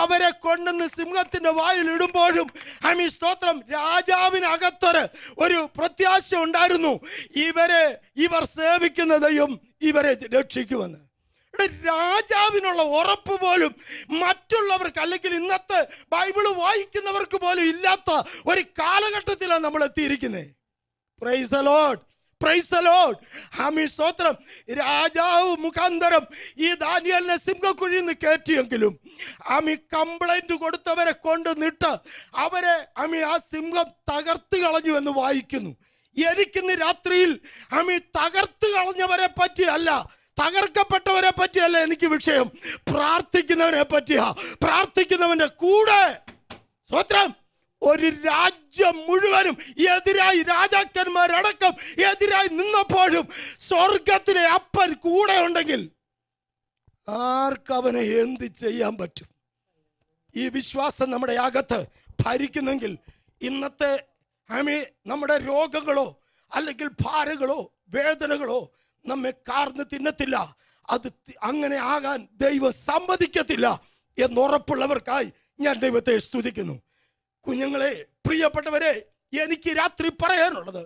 അവരെ കൊണ്ടുവന്ന് സിംഹത്തിൻ്റെ വായിലിടുമ്പോഴും ആമീൻ സ്തോത്രം രാജാവിനകത്തൊരു ഒരു പ്രത്യാശ ഉണ്ടായിരുന്നു, ഇവരെ ഇവർ സേവിക്കുന്ന ദൈവം ഇവരെ രക്ഷിക്കുമെന്ന്. രാജാവിനുള്ള ഉറപ്പ് പോലും മറ്റുള്ളവർക്ക്, അല്ലെങ്കിൽ ഇന്നത്തെ ബൈബിള് വായിക്കുന്നവർക്ക് പോലും ഇല്ലാത്ത ഒരു കാലഘട്ടത്തിലാണ് നമ്മൾ എത്തിയിരിക്കുന്നത്. Praise the Lord, praise the Lord. ആമീൻ സ്തോത്രം. രാജാവ് മുഖാന്തരം ഈ ദാനിയേലിനെ സിംഹക്കുഴിയിൽ നിന്ന് കയറ്റിയെങ്കിലും ആമീൻ കംപ്ലൈന്റ് കൊടുത്തവരെ കൊണ്ട് നിട്ട് അവരെ ആമീൻ ആ സിംഹം തകർത്ത് കളഞ്ഞു എന്ന് വായിക്കുന്നു. എനിക്കിന്ന് രാത്രിയിൽ ആമീൻ തകർത്ത് കളഞ്ഞവരെ പറ്റി അല്ല, തകർക്കപ്പെട്ടവരെ പറ്റിയല്ല എനിക്ക് വിഷയം, പ്രാർത്ഥിക്കുന്നവരെ പറ്റിയാ. പ്രാർത്ഥിക്കുന്നവന്റെ കൂടെ സ്തോത്രം ഒരു രാജ്യം മുഴുവനും എതിരായി, രാജാക്കന്മാരടക്കം എതിരായി നിന്നപ്പോഴും സ്വർഗത്തിലെ അപ്പൻ കൂടെ ഉണ്ടെങ്കിൽ ആർക്കവനെ എന്ത് ചെയ്യാൻ പറ്റും? ഈ വിശ്വാസം നമ്മുടെ അകത്ത് ഭരിക്കുന്നെങ്കിൽ ഇന്നത്തെ ആമേ നമ്മുടെ രോഗങ്ങളോ അല്ലെങ്കിൽ ഭാരങ്ങളോ വേദനകളോ നമ്മെ കാർന്ന് തിന്നത്തില്ല. അത് അങ്ങനെ ആകാൻ ദൈവം സമ്മതിക്കത്തില്ല എന്നുറപ്പുള്ളവർക്കായി ഞാൻ ദൈവത്തെ സ്തുതിക്കുന്നു. കുഞ്ഞുങ്ങളെ, പ്രിയപ്പെട്ടവരെ, എനിക്ക് രാത്രി പറയാനുള്ളത്,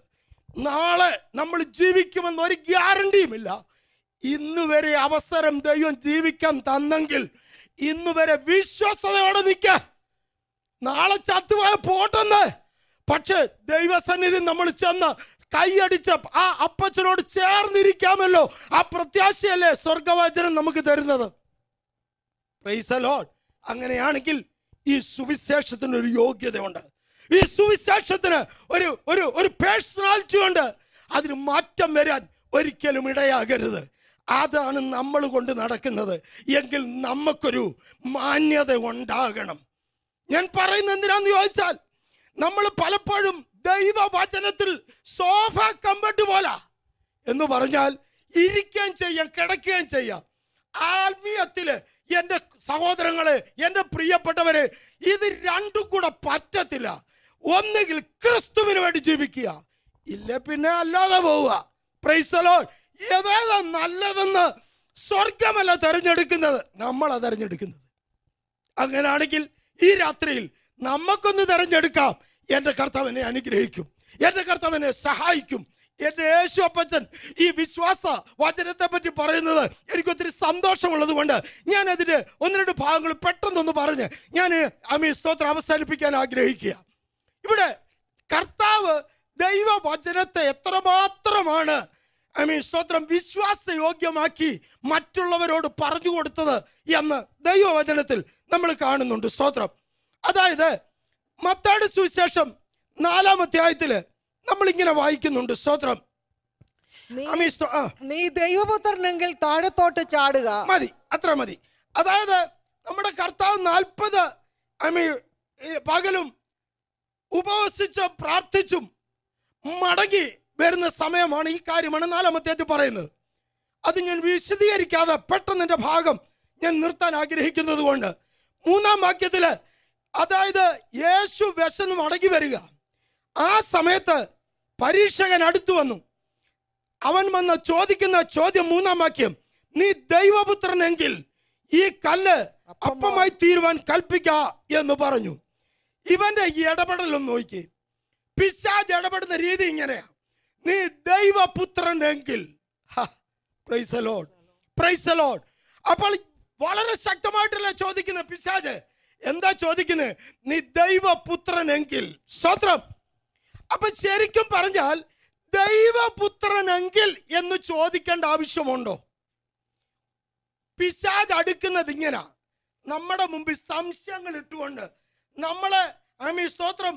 നാളെ നമ്മൾ ജീവിക്കുമെന്ന് ഒരു ഗ്യാരണ്ടിയുമില്ല. ഇന്നുവരെ അവസരം ദൈവം ജീവിക്കാൻ തന്നെങ്കിൽ ഇന്നുവരെ വിശ്വാസതയോടെ നിൽക്കുക. നാളെ ചത്തുവായ പോട്ടെന്ന്, പക്ഷെ ദൈവസന്നിധി നമ്മൾ ചെന്ന് കൈയടിച്ച ആ അപ്പച്ചനോട് ചേർന്നിരിക്കാമല്ലോ. ആ പ്രത്യാശയല്ലേ സ്വർഗവചനം നമുക്ക് തരുന്നത്. Praise the Lord. അങ്ങനെയാണെങ്കിൽ ഈ സുവിശേഷത്തിന് ഒരു യോഗ്യതയുണ്ട്, ഈ സുവിശേഷത്തിന് ഒരു ഒരു ഒരു പേഴ്സണാലിറ്റി ഉണ്ട്. അതിന് മാറ്റം വരാൻ ഒരിക്കലും ഇടയാകരുത്. അതാണ് നമ്മൾ കൊണ്ട് നടക്കുന്നത്. എങ്കിൽ നമുക്കൊരു മാന്യത ഉണ്ടാകണം. ഞാൻ പറയുന്നത് എന്തിനാന്ന് ചോദിച്ചാൽ, നമ്മൾ പലപ്പോഴും ദൈവവചനത്തിൽ സോഫ കമ്പട്ട് പോലെ എന്ന് പറഞ്ഞാൽ ഇരിക്കുകയും ചെയ്യാം, കിടക്കുകയും ചെയ്യാം. ആത്മീയത്തില് എൻ്റെ സഹോദരങ്ങളെ, എൻ്റെ പ്രിയപ്പെട്ടവരെ, ഇത് രണ്ടും കൂടെ പറ്റത്തില്ല. ഒന്നുകിൽ ക്രിസ്തുവിന് വേണ്ടി ജീവിക്കുക, ഇല്ല പിന്നെ അല്ലാതെ പോവുക. Praise the Lord. ഏതാ നല്ലതെന്ന് സ്വർഗമല്ല തെരഞ്ഞെടുക്കുന്നത്, നമ്മളാ തെരഞ്ഞെടുക്കുന്നത്. അങ്ങനെയാണെങ്കിൽ ഈ രാത്രിയിൽ നമുക്കൊന്ന് തെരഞ്ഞെടുക്കാം. എൻ്റെ കർത്താവ് എന്നെ അനുഗ്രഹിക്കും, എൻ്റെ കർത്താവ് എന്നെ സഹായിക്കും, എൻ്റെ യേശു അപ്പച്ചൻ ഈ വിശ്വാസ വചനത്തെ പറ്റി പറയുന്നത് എനിക്കൊത്തിരി സന്തോഷമുള്ളത് കൊണ്ട് ഞാൻ അതിൻ്റെ ഒന്ന് രണ്ട് ഭാഗങ്ങൾ പെട്ടെന്നൊന്ന് പറഞ്ഞ് ഞാൻ ആമീ സ്തോത്രം അവസാനിപ്പിക്കാൻ ആഗ്രഹിക്കുക. ഇവിടെ കർത്താവ് ദൈവവചനത്തെ എത്രമാത്രമാണ് ആമീൻ സ്തോത്രം വിശ്വാസയോഗ്യമാക്കി മറ്റുള്ളവരോട് പറഞ്ഞു കൊടുത്തത് എന്ന് ദൈവവചനത്തിൽ നമ്മൾ കാണുന്നുണ്ട്. സ്തോത്രം. അതായത് മത്തായിയുടെ സുവിശേഷം നാലാം അധ്യായത്തില് നമ്മൾ ഇങ്ങനെ വായിക്കുന്നുണ്ട്. സ്തോത്രം. നീ ദൈവപുത്രനെങ്കിൽ താഴത്തോട്ട് ചാടുക. മതി, അത്ര മതി. അതായത് നമ്മുടെ കർത്താവ് നാൽപ്പത് ആമീൻ പകലും ഉപവസിച്ച് പ്രാർത്ഥിച്ചും മടങ്ങി വരുന്ന സമയമാണ് ഈ കാര്യമാണ് നാലാം അധ്യായത്തിൽ പറയുന്നത്. അത് ഞാൻ വിശദീകരിക്കാതെ പെട്ടെന്ന് എൻ്റെ ഭാഗം ഞാൻ നിർത്താൻ ആഗ്രഹിക്കുന്നത് കൊണ്ട് മൂന്നാം വാക്യത്തില്, അതായത് യേശു വിശന്ന് മടങ്ങി വരിക, ആ സമയത്ത് പരീക്ഷകൻ അടുത്തു വന്നു. അവൻ വന്ന് ചോദിക്കുന്ന ചോദ്യം മൂന്നാം വാക്യം, നീ ദൈവപുത്രനെങ്കിൽ ഈ കല്ല് അപ്പമായി തീരുവാൻ കൽപ്പിക്ക എന്ന് പറഞ്ഞു. ഇവന്റെ ഇടപെടലൊന്ന് നോക്കി. പിശാച് ഇടപെടുന്ന രീതി ഇങ്ങനെയാ, നീ ദൈവപുത്രനെങ്കിൽ. Praise the Lord, praise the Lord. അപ്പോൾ വളരെ ശക്തമായിട്ടല്ല ചോദിക്കുന്ന പിശാച്. എന്താ ചോദിക്കുന്നത്? നീ ദൈവപുത്രനെങ്കിൽ. സ്തോത്രം. അപ്പൊ ശരിക്കും പറഞ്ഞാൽ ദൈവപുത്രനെങ്കിൽ എന്ന് ചോദിക്കേണ്ട ആവശ്യമുണ്ടോ? പിശാച് അടുക്കുന്നത് ഇങ്ങനെ, നമ്മുടെ മുമ്പിൽ സംശയങ്ങൾ ഇട്ടുകൊണ്ട്, നമ്മളെ ആമീൻ സ്തോത്രം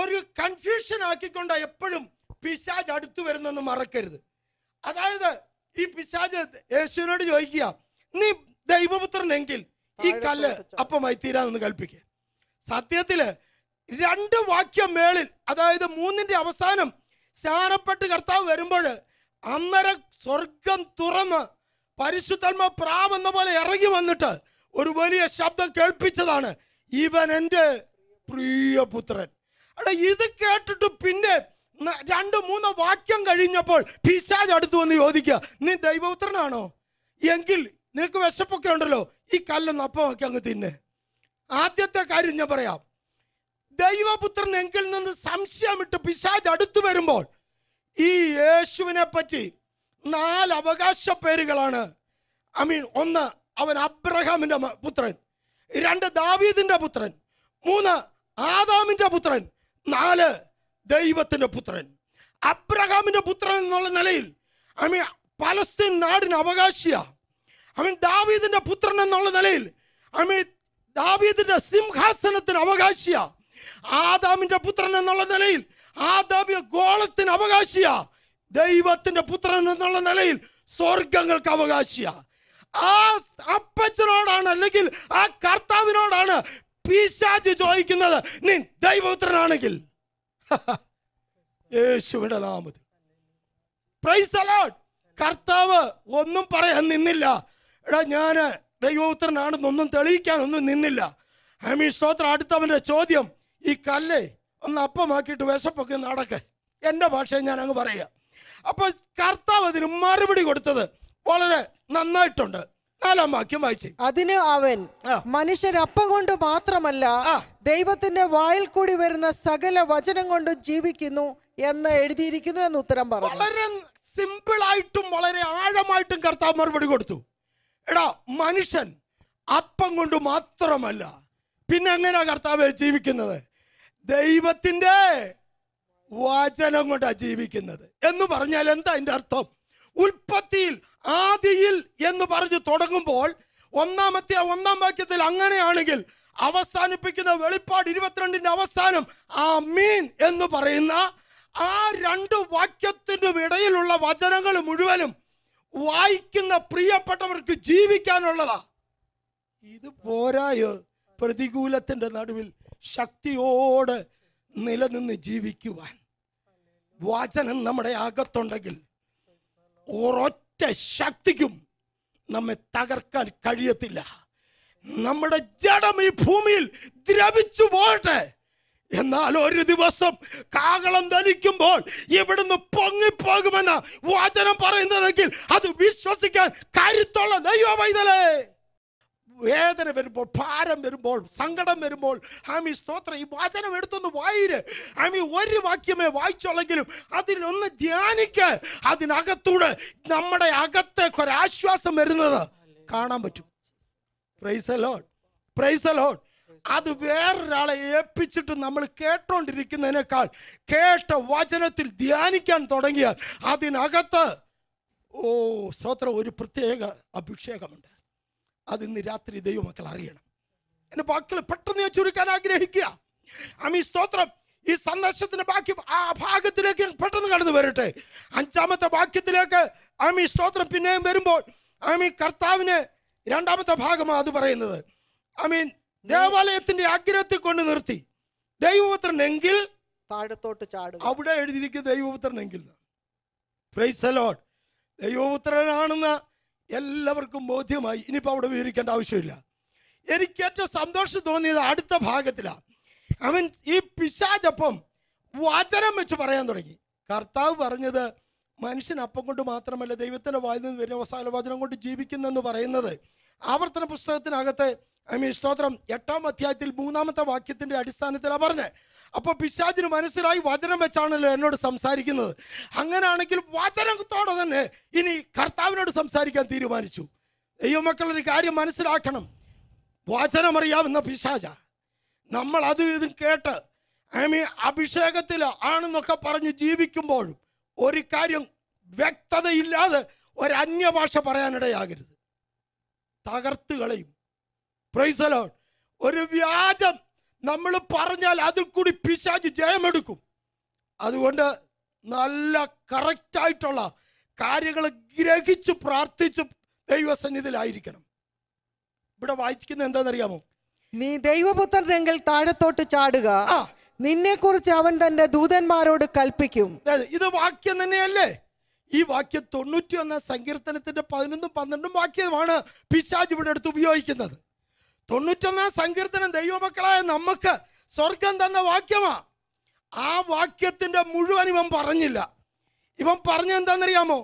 ഒരു കൺഫ്യൂഷൻ ആക്കിക്കൊണ്ട് എപ്പോഴും പിശാച് അടുത്തു വരുന്നെന്ന് മറക്കരുത്. അതായത് ഈ പിശാച് യേശുവിനോട് ചോദിക്കുക, നീ ദൈവപുത്രനെങ്കിൽ ഈ കല്ല് അപ്പമായി തീരാമെന്ന് കൽപ്പിക്കുക. സത്യത്തില് രണ്ട് വാക്യം മേളിൽ, അതായത് മൂന്നിന്റെ അവസാനം സ്നാനപ്പെട്ട് കർത്താവ് വരുമ്പോൾ അന്നേരം സ്വർഗം തുറന്ന് പരിശുദ്ധാത്മാവ് പ്രാവ് എന്ന പോലെ ഇറങ്ങി വന്നിട്ട് ഒരു വലിയ ശബ്ദം കേൾപ്പിച്ചതാണ്, ഇവൻ എൻ്റെ പ്രിയപുത്രൻ. അവിടെ ഇത് കേട്ടിട്ട് പിന്നെ രണ്ട് മൂന്ന് വാക്യം കഴിഞ്ഞപ്പോൾ പിശാച് അടുത്ത് വന്ന് ചോദിക്കുക, നീ ദൈവപുത്രനാണോ? എങ്കിൽ നിനക്ക് വിശപ്പൊക്കെ ഉണ്ടല്ലോ, ഈ കല്ലൊന്ന് അപ്പമാക്കി അങ്ങ് തിന്നെ. ആദ്യത്തെ കാര്യം ഞാൻ പറയാം, ദൈവപുത്രനെങ്കിൽ നിന്ന് സംശയമിട്ട് പിശാച് അടുത്തു വരുമ്പോൾ ഈ യേശുവിനെ പറ്റി നാല് അവകാശ പേരുകളാണ്. ഐ മീൻ, ഒന്ന് അവൻ അബ്രഹാമിന്റെ പുത്രൻ, രണ്ട് ദാവീദിന്റെ പുത്രൻ, മൂന്ന് ആദാമിന്റെ പുത്രൻ, നാല് ദൈവത്തിന്റെ പുത്രൻ. അബ്രഹാമിന്റെ പുത്രൻ എന്നുള്ള നിലയിൽ ഐ മീൻ പലസ്തീൻ നാടിന് അവകാശിയാ. ഐ മീൻ ദാവീദിന്റെ പുത്രൻ എന്നുള്ള നിലയിൽ ഐ മീൻ ദാവീദിന്റെ സിംഹാസനത്തിന് അവകാശിയാ. ആദാമിന്റെ പുത്രൻ എന്നുള്ള നിലയിൽ ആദാമിയ ഗോളത്തിന് അവകാശിയാ. ദൈവത്തിന്റെ പുത്രൻ എന്നുള്ള നിലയിൽ സ്വർഗങ്ങൾക്ക് അവകാശിയാ. ആ അപ്പച്ചനോടാണ്, അല്ലെങ്കിൽ ആ കർത്താവിനോടാണ് പിശാച് ചോദിക്കുന്നത്, നീ ദൈവപുത്രനാണെങ്കിൽ. യേശുവിന്റെ നാമത്തിൽ പ്രൈസ് ദി ലോർഡ്. കർത്താവ് ഒന്നും പറയാൻ നിന്നില്ല. എടാ, ഞാൻ ദൈവപുത്രനാണെന്നൊന്നും തെളിയിക്കാനൊന്നും നിന്നില്ല. हमीर स्तोत्र അടുത്തവന്റെ ചോദ്യം ഈ കല്ല് ഒന്ന് അപ്പമാക്കിയിട്ട് വിശപ്പൊക്കെ നടക്കേ എന്റെ ഭാഷയിൽ ഞാൻ അങ്ങ് പറയാ അപ്പോൾ കർത്താവ് അതിന് മറുപടി കൊടുത്തത് വളരെ നന്നായിട്ടുണ്ട് നാലാം വാക്യം വായിച്ചേ അതിനെ അവൻ മനുഷ്യൻ അപ്പം കൊണ്ട് മാത്രമല്ല ദൈവത്തിന്റെ വായിൽ കൂടി വരുന്ന സകല വചനം കൊണ്ട് ജീവിക്കുന്നു എന്ന് എഴുതിയിരിക്കുന്നു എന്ന് ഉത്തരം പറഞ്ഞു വളരെ സിമ്പിൾ ആയിട്ടും വളരെ ആഴമായിട്ടും കർത്താവ് മറുപടി കൊടുത്തു എടാ മനുഷ്യൻ അപ്പം കൊണ്ട് മാത്രമല്ല പിന്നെ എങ്ങനെ കർത്താവേ ജീവിക്കുന്നത് ദൈവത്തിന്റെ വചനം കൊണ്ട് ജീവിക്കുന്നത് എന്ന് പറഞ്ഞാൽ എന്താ അതിന്റെ അർത്ഥം ഉൽപ്പത്തിയിൽ ആദിയിൽ എന്ന് പറഞ്ഞു തുടങ്ങുമ്പോൾ ഒന്നാമത്തെ ഒന്നാം വാക്യത്തിൽ അങ്ങനെയാണെങ്കിൽ അവസാനിപ്പിക്കുന്ന വെളിപ്പാട് ഇരുപത്തിരണ്ടിന്റെ അവസാനം ആമീൻ എന്ന് പറയുന്ന ആ രണ്ട് വാക്യത്തിന്റെ ഇടയിലുള്ള വചനങ്ങൾ മുഴുവനും വായിക്കുന്ന പ്രിയപ്പെട്ടവർക്ക് ജീവിക്കാനുള്ളതാ ഇത് പോരായോ പ്രതികൂലത്തിന്റെ നടുവിൽ ശക്തിയോടെ നിലനിന്ന് ജീവിക്കുവാൻ വചനം നമ്മുടെ അകത്തുണ്ടെങ്കിൽ ഒരൊറ്റ ശക്തിക്കും നമ്മെ തകർക്കാൻ കഴിയത്തില്ല നമ്മുടെ ജഡം ഈ ഭൂമിയിൽ ദ്രവിച്ചു പോകട്ടെ എന്നാൽ ഒരു ദിവസം കാഹളം ധനിക്കുമ്പോൾ ഇവിടുന്ന് പൊങ്ങിപ്പോകുമെന്ന വചനം പറയുന്നതെങ്കിൽ അത് വിശ്വസിക്കാൻ കരുത്തുള്ള ദൈവവൈതലേ വേദന വരുമ്പോൾ ഭാരം വരുമ്പോൾ സങ്കടം വരുമ്പോൾ ആമി സ്തോത്രം ഈ വചനം എടുത്തൊന്ന് വായിര് ആമി ഒരു വാക്യമേ വായിച്ചുള്ളെങ്കിലും അതിലൊന്ന് ധ്യാനിക്ക് അതിനകത്തൂടെ നമ്മുടെ അകത്തേക്ക് ഒരാശ്വാസം വരുന്നത് കാണാൻ പറ്റും praise the Lord praise the Lord അത് വേറൊരാളെ ഏൽപ്പിച്ചിട്ട് നമ്മൾ കേട്ടോണ്ടിരിക്കുന്നതിനേക്കാൾ കേട്ട വചനത്തിൽ ധ്യാനിക്കാൻ തുടങ്ങിയാൽ അതിനകത്ത് ഓ സ്തോത്രം ഒരു പ്രത്യേക അഭിഷേകമുണ്ട് അത് ഇന്ന് രാത്രി ദൈവമക്കൾ അറിയണം എൻ്റെ വാക്കുകൾ പെട്ടെന്ന് ഞാൻ ചുരുക്കാൻ ആഗ്രഹിക്കുക ആമീൻ സ്തോത്രം ഈ സന്ദേശത്തിൻ്റെ ബാക്കി ആ ഭാഗത്തിലേക്ക് പെട്ടെന്ന് കടന്നു വരട്ടെ അഞ്ചാമത്തെ വാക്യത്തിലേക്ക് ആമീൻ സ്തോത്രം പിന്നെയും വരുമ്പോൾ ആമീൻ കർത്താവിന് രണ്ടാമത്തെ ഭാഗമാണ് അത് പറയുന്നത് ആമീൻ ദേവാലയത്തിൻ്റെ ആഗ്രഹത്തെ കൊണ്ട് നിർത്തി ദൈവപുത്രനെങ്കിൽ താഴത്തോട്ട് ചാടുക അവിടെ എഴുതിയിരിക്കുക ദൈവപുത്രനെങ്കിൽ പ്രൈസ് ദി ലോർഡ് ദൈവപുത്രനാണെന്ന് എല്ലാവർക്കും ബോധ്യമായി ഇനിയിപ്പോൾ അവിടെ വിവരിക്കേണ്ട ആവശ്യമില്ല എനിക്ക് ഏറ്റവും സന്തോഷം തോന്നിയത് അടുത്ത ഭാഗത്തിലാണ് അവൻ ഈ പിശാചപ്പം വചനം വെച്ച് പറയാൻ തുടങ്ങി കർത്താവ് പറഞ്ഞത് മനുഷ്യൻ അപ്പം കൊണ്ട് മാത്രമല്ല ദൈവത്തിൻ്റെ വായിൽനിന്ന് വരുന്ന അവസാന വചനം കൊണ്ട് ജീവിക്കുന്നെന്ന് പറയുന്നത് ആവർത്തന പുസ്തകത്തിനകത്ത് ആമീൻ സ്തോത്രം എട്ടാം അധ്യായത്തിൽ മൂന്നാമത്തെ വാക്യത്തിൻ്റെ അടിസ്ഥാനത്തിലാണ് പറഞ്ഞത് അപ്പോൾ പിശാചിന് മനസ്സിലായി വചനം വെച്ചാണല്ലോ എന്നോട് സംസാരിക്കുന്നത് അങ്ങനെയാണെങ്കിൽ വചനത്തോടെ തന്നെ ഇനി കർത്താവിനോട് സംസാരിക്കാൻ തീരുമാനിച്ചു ദൈവമക്കളൊരു കാര്യം മനസ്സിലാക്കണം വചനമറിയാവുന്ന പിശാച നമ്മൾ അതും ഇതും കേട്ട് ആമീൻ അഭിഷേകത്തിൽ ആണെന്നൊക്കെ പറഞ്ഞ് ജീവിക്കുമ്പോഴും ഒരു കാര്യം വ്യക്തതയില്ലാതെ ഒരന്യഭാഷ പറയാനിടയാകരുത് തകർത്ത് കളയും പ്രൈസ് ദി ലോർഡ് ഒരു വ്യാജം നമ്മൾ പറഞ്ഞാൽ അതിൽ കൂടി പിശാച് ജയമെടുക്കും അതുകൊണ്ട് നല്ല കറക്റ്റായിട്ടുള്ള കാര്യങ്ങൾ ഗ്രഹിച്ച് പ്രാർത്ഥിച്ച് ദൈവസന്നിധിയിലായിരിക്കണം ഇവിടെ വായിക്കുന്നത് എന്താണെന്നറിയാമോ നീ ദൈവപുത്രനെങ്കിൽ താഴത്തോട്ട് ചാടുക നിന്നെ കുറിച്ച് അവൻ തന്റെ ദൂതന്മാരോട് കൽപ്പിക്കും ഇത് വാക്യം തന്നെയല്ലേ ഈ വാക്യം തൊണ്ണൂറ്റി ഒന്നാം സങ്കീർത്തനത്തിന്റെ പതിനൊന്നും പന്ത്രണ്ടും വാക്യമാണ് പിശാച് ഇവിടെ അടുത്ത് ഉപയോഗിക്കുന്നത് തൊണ്ണൂറ്റൊന്നാം സങ്കീർത്തനം ദൈവമക്കളായ നമുക്ക് സ്വർഗം തന്ന വാക്യമാണ് ആ വാക്യത്തിൻ്റെ മുഴുവൻ ഇവൻ പറഞ്ഞില്ല ഇവൻ പറഞ്ഞെന്താണെന്നറിയാമോ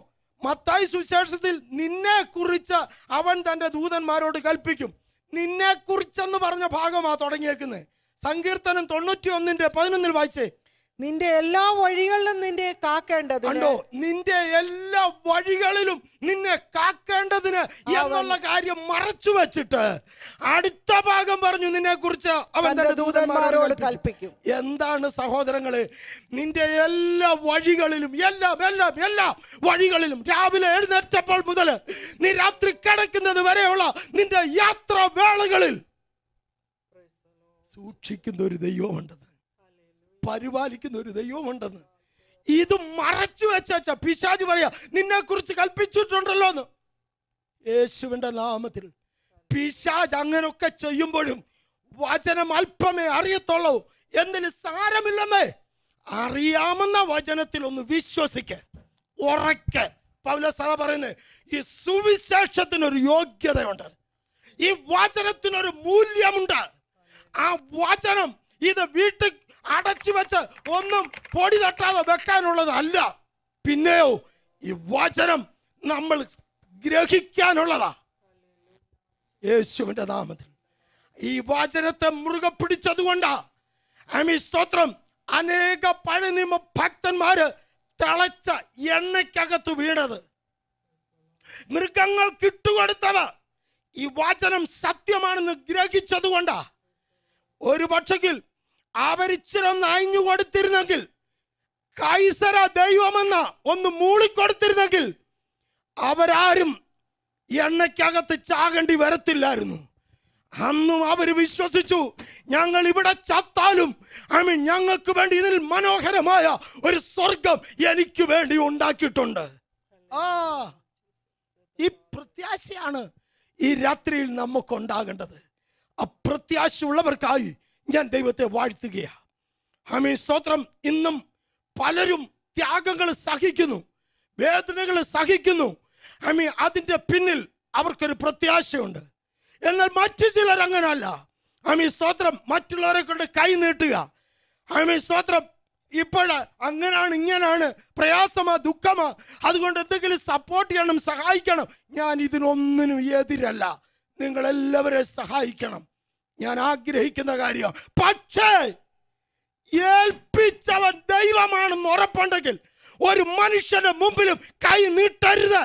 മത്തായി സുവിശേഷത്തിൽ നിന്നെ കുറിച്ച് അവൻ തൻ്റെ ദൂതന്മാരോട് കൽപ്പിക്കും നിന്നെ കുറിച്ചെന്ന് പറഞ്ഞ ഭാഗമാണ് തുടങ്ങിയേക്കുന്നത് സങ്കീർത്തനം തൊണ്ണൂറ്റി ഒന്നിൻ്റെ പതിനൊന്നിൽ വായിച്ചേ നിന്റെ എല്ലാ വഴികളിലും നിന്നെ കാക്കേണ്ടത് കണ്ടോ നിന്റെ എല്ലാ വഴികളിലും നിന്നെ കാക്കേണ്ടതിന് എന്നുള്ള കാര്യം മറച്ചു വെച്ചിട്ട് അടുത്ത ഭാഗം പറഞ്ഞു നിന്നെ കുറിച്ച് അവൻ തന്റെ ദൂതന്മാരോട് കൽപ്പിക്കും എന്താണ് സഹോദരങ്ങളെ നിന്റെ എല്ലാ വഴികളിലും എല്ലാം എല്ലാം എല്ലാ വഴികളിലും രാവിലെ എഴുന്നേറ്റപ്പോൾ മുതൽ നീ രാത്രി കിടക്കുന്നത് വരെയുള്ള നിന്റെ യാത്രാ വേളകളിൽ സൂക്ഷിക്കുന്ന ഒരു ദൈവമുണ്ടെന്ന് പരിപാലിക്കുന്ന ഒരു ദൈവമുണ്ടെന്ന് ഇത് മറച്ചു വെച്ച പിശാച് പറയാ നിന്നെ കുറിച്ച് കൽപ്പിച്ചിട്ടുണ്ടല്ലോ എന്ന് യേശുവിന്റെ നാമത്തിൽ പിശാച് അങ്ങനൊക്കെ ചെയ്യുമ്പോഴും വചനം അല്പമേ അറിയത്തുള്ളൂ എന്തിന് സാരമില്ലെന്നേ അറിയാമെന്ന വചനത്തിൽ ഒന്ന് വിശ്വസിക്ക ഉറക്കെ പൗലോസ് സഭ പറയുന്നത് ഈ സുവിശേഷത്തിനൊരു യോഗ്യതയുണ്ട് ഈ വചനത്തിനൊരു മൂല്യമുണ്ട് वचनम वीट अटचुपड़ी तटा वेयो वचनम ग्रहिकानुदा യേശുവിന്റെ നാമത്തിൽ ഈ വചനത്തെ മുറുകെ പിടിച്ചതുകൊണ്ടാ ആമീൻ സ്തോത്രം അനേക പഴനിമ ഭക്തന്മാര് തളച്ച എണ്ണയ്ക്കകത്ത് വീണത് മൃഗങ്ങൾ കിട്ടുകൊടുത്തത് ഈ വചനം സത്യമാണെന്ന് ഗ്രഹിച്ചതുകൊണ്ടാ ഒരുപക്ഷെങ്കിൽ അവരിച്ചിരം നയിഞ്ഞു കൊടുത്തിരുന്നെങ്കിൽ കൈസര ദൈവമെന്ന ഒന്ന് മൂളി കൊടുത്തിരുന്നെങ്കിൽ അവരാരും എണ്ണയ്ക്കകത്ത് ചാകേണ്ടി വരത്തില്ലായിരുന്നു അന്നും അവർ വിശ്വസിച്ചു ഞങ്ങൾ ഇവിടെ ചത്താലും ആമീൻ ഞങ്ങൾക്ക് വേണ്ടി ഇതിൽ മനോഹരമായ ഒരു സ്വർഗ്ഗം എനിക്ക് വേണ്ടി ഉണ്ടാക്കിയിട്ടുണ്ട് ആ ഈ പ്രത്യാശയാണ് ഈ രാത്രിയിൽ നമുക്ക് ഉണ്ടാകേണ്ടത് ആ പ്രത്യാശയുള്ളവർക്കായി ഞാൻ ദൈവത്തെ വാഴ്ത്തുകയാണ് ആമീൻ സ്തോത്രം ഇന്നും പലരും ത്യാഗങ്ങൾ സഹിക്കുന്നു വേദനകൾ സഹിക്കുന്നു ആമീൻ അതിന്റെ പിന്നിൽ അവർക്കൊരു പ്രത്യാശയുണ്ട് എന്നാൽ മറ്റു ചിലർ അങ്ങനല്ല ആമീൻ സ്തോത്രം മറ്റുള്ളവരെ കൊണ്ട് കൈ നീട്ടുക ആമീൻ സ്തോത്രം ഇപ്പോൾ അങ്ങനാണ് ഇങ്ങനാണ് പ്രയാസമാ ദുഃഖമാ അതുകൊണ്ട് എന്തെങ്കിലും സപ്പോർട്ട് ചെയ്യണം സഹായിക്കണം ഞാൻ ഇതിനൊന്നിനും എതിരല്ല നിങ്ങളെല്ലാവരെയും സഹായിക്കണം ഞാൻ ആഗ്രഹിക്കുന്ന കാര്യം പക്ഷേ ഏൽപ്പിച്ചവൻ ദൈവമാണെന്ന് ഉറപ്പുണ്ടെങ്കിൽ ഒരു മനുഷ്യന്റെ മുമ്പിലും കൈ നീട്ടരുത്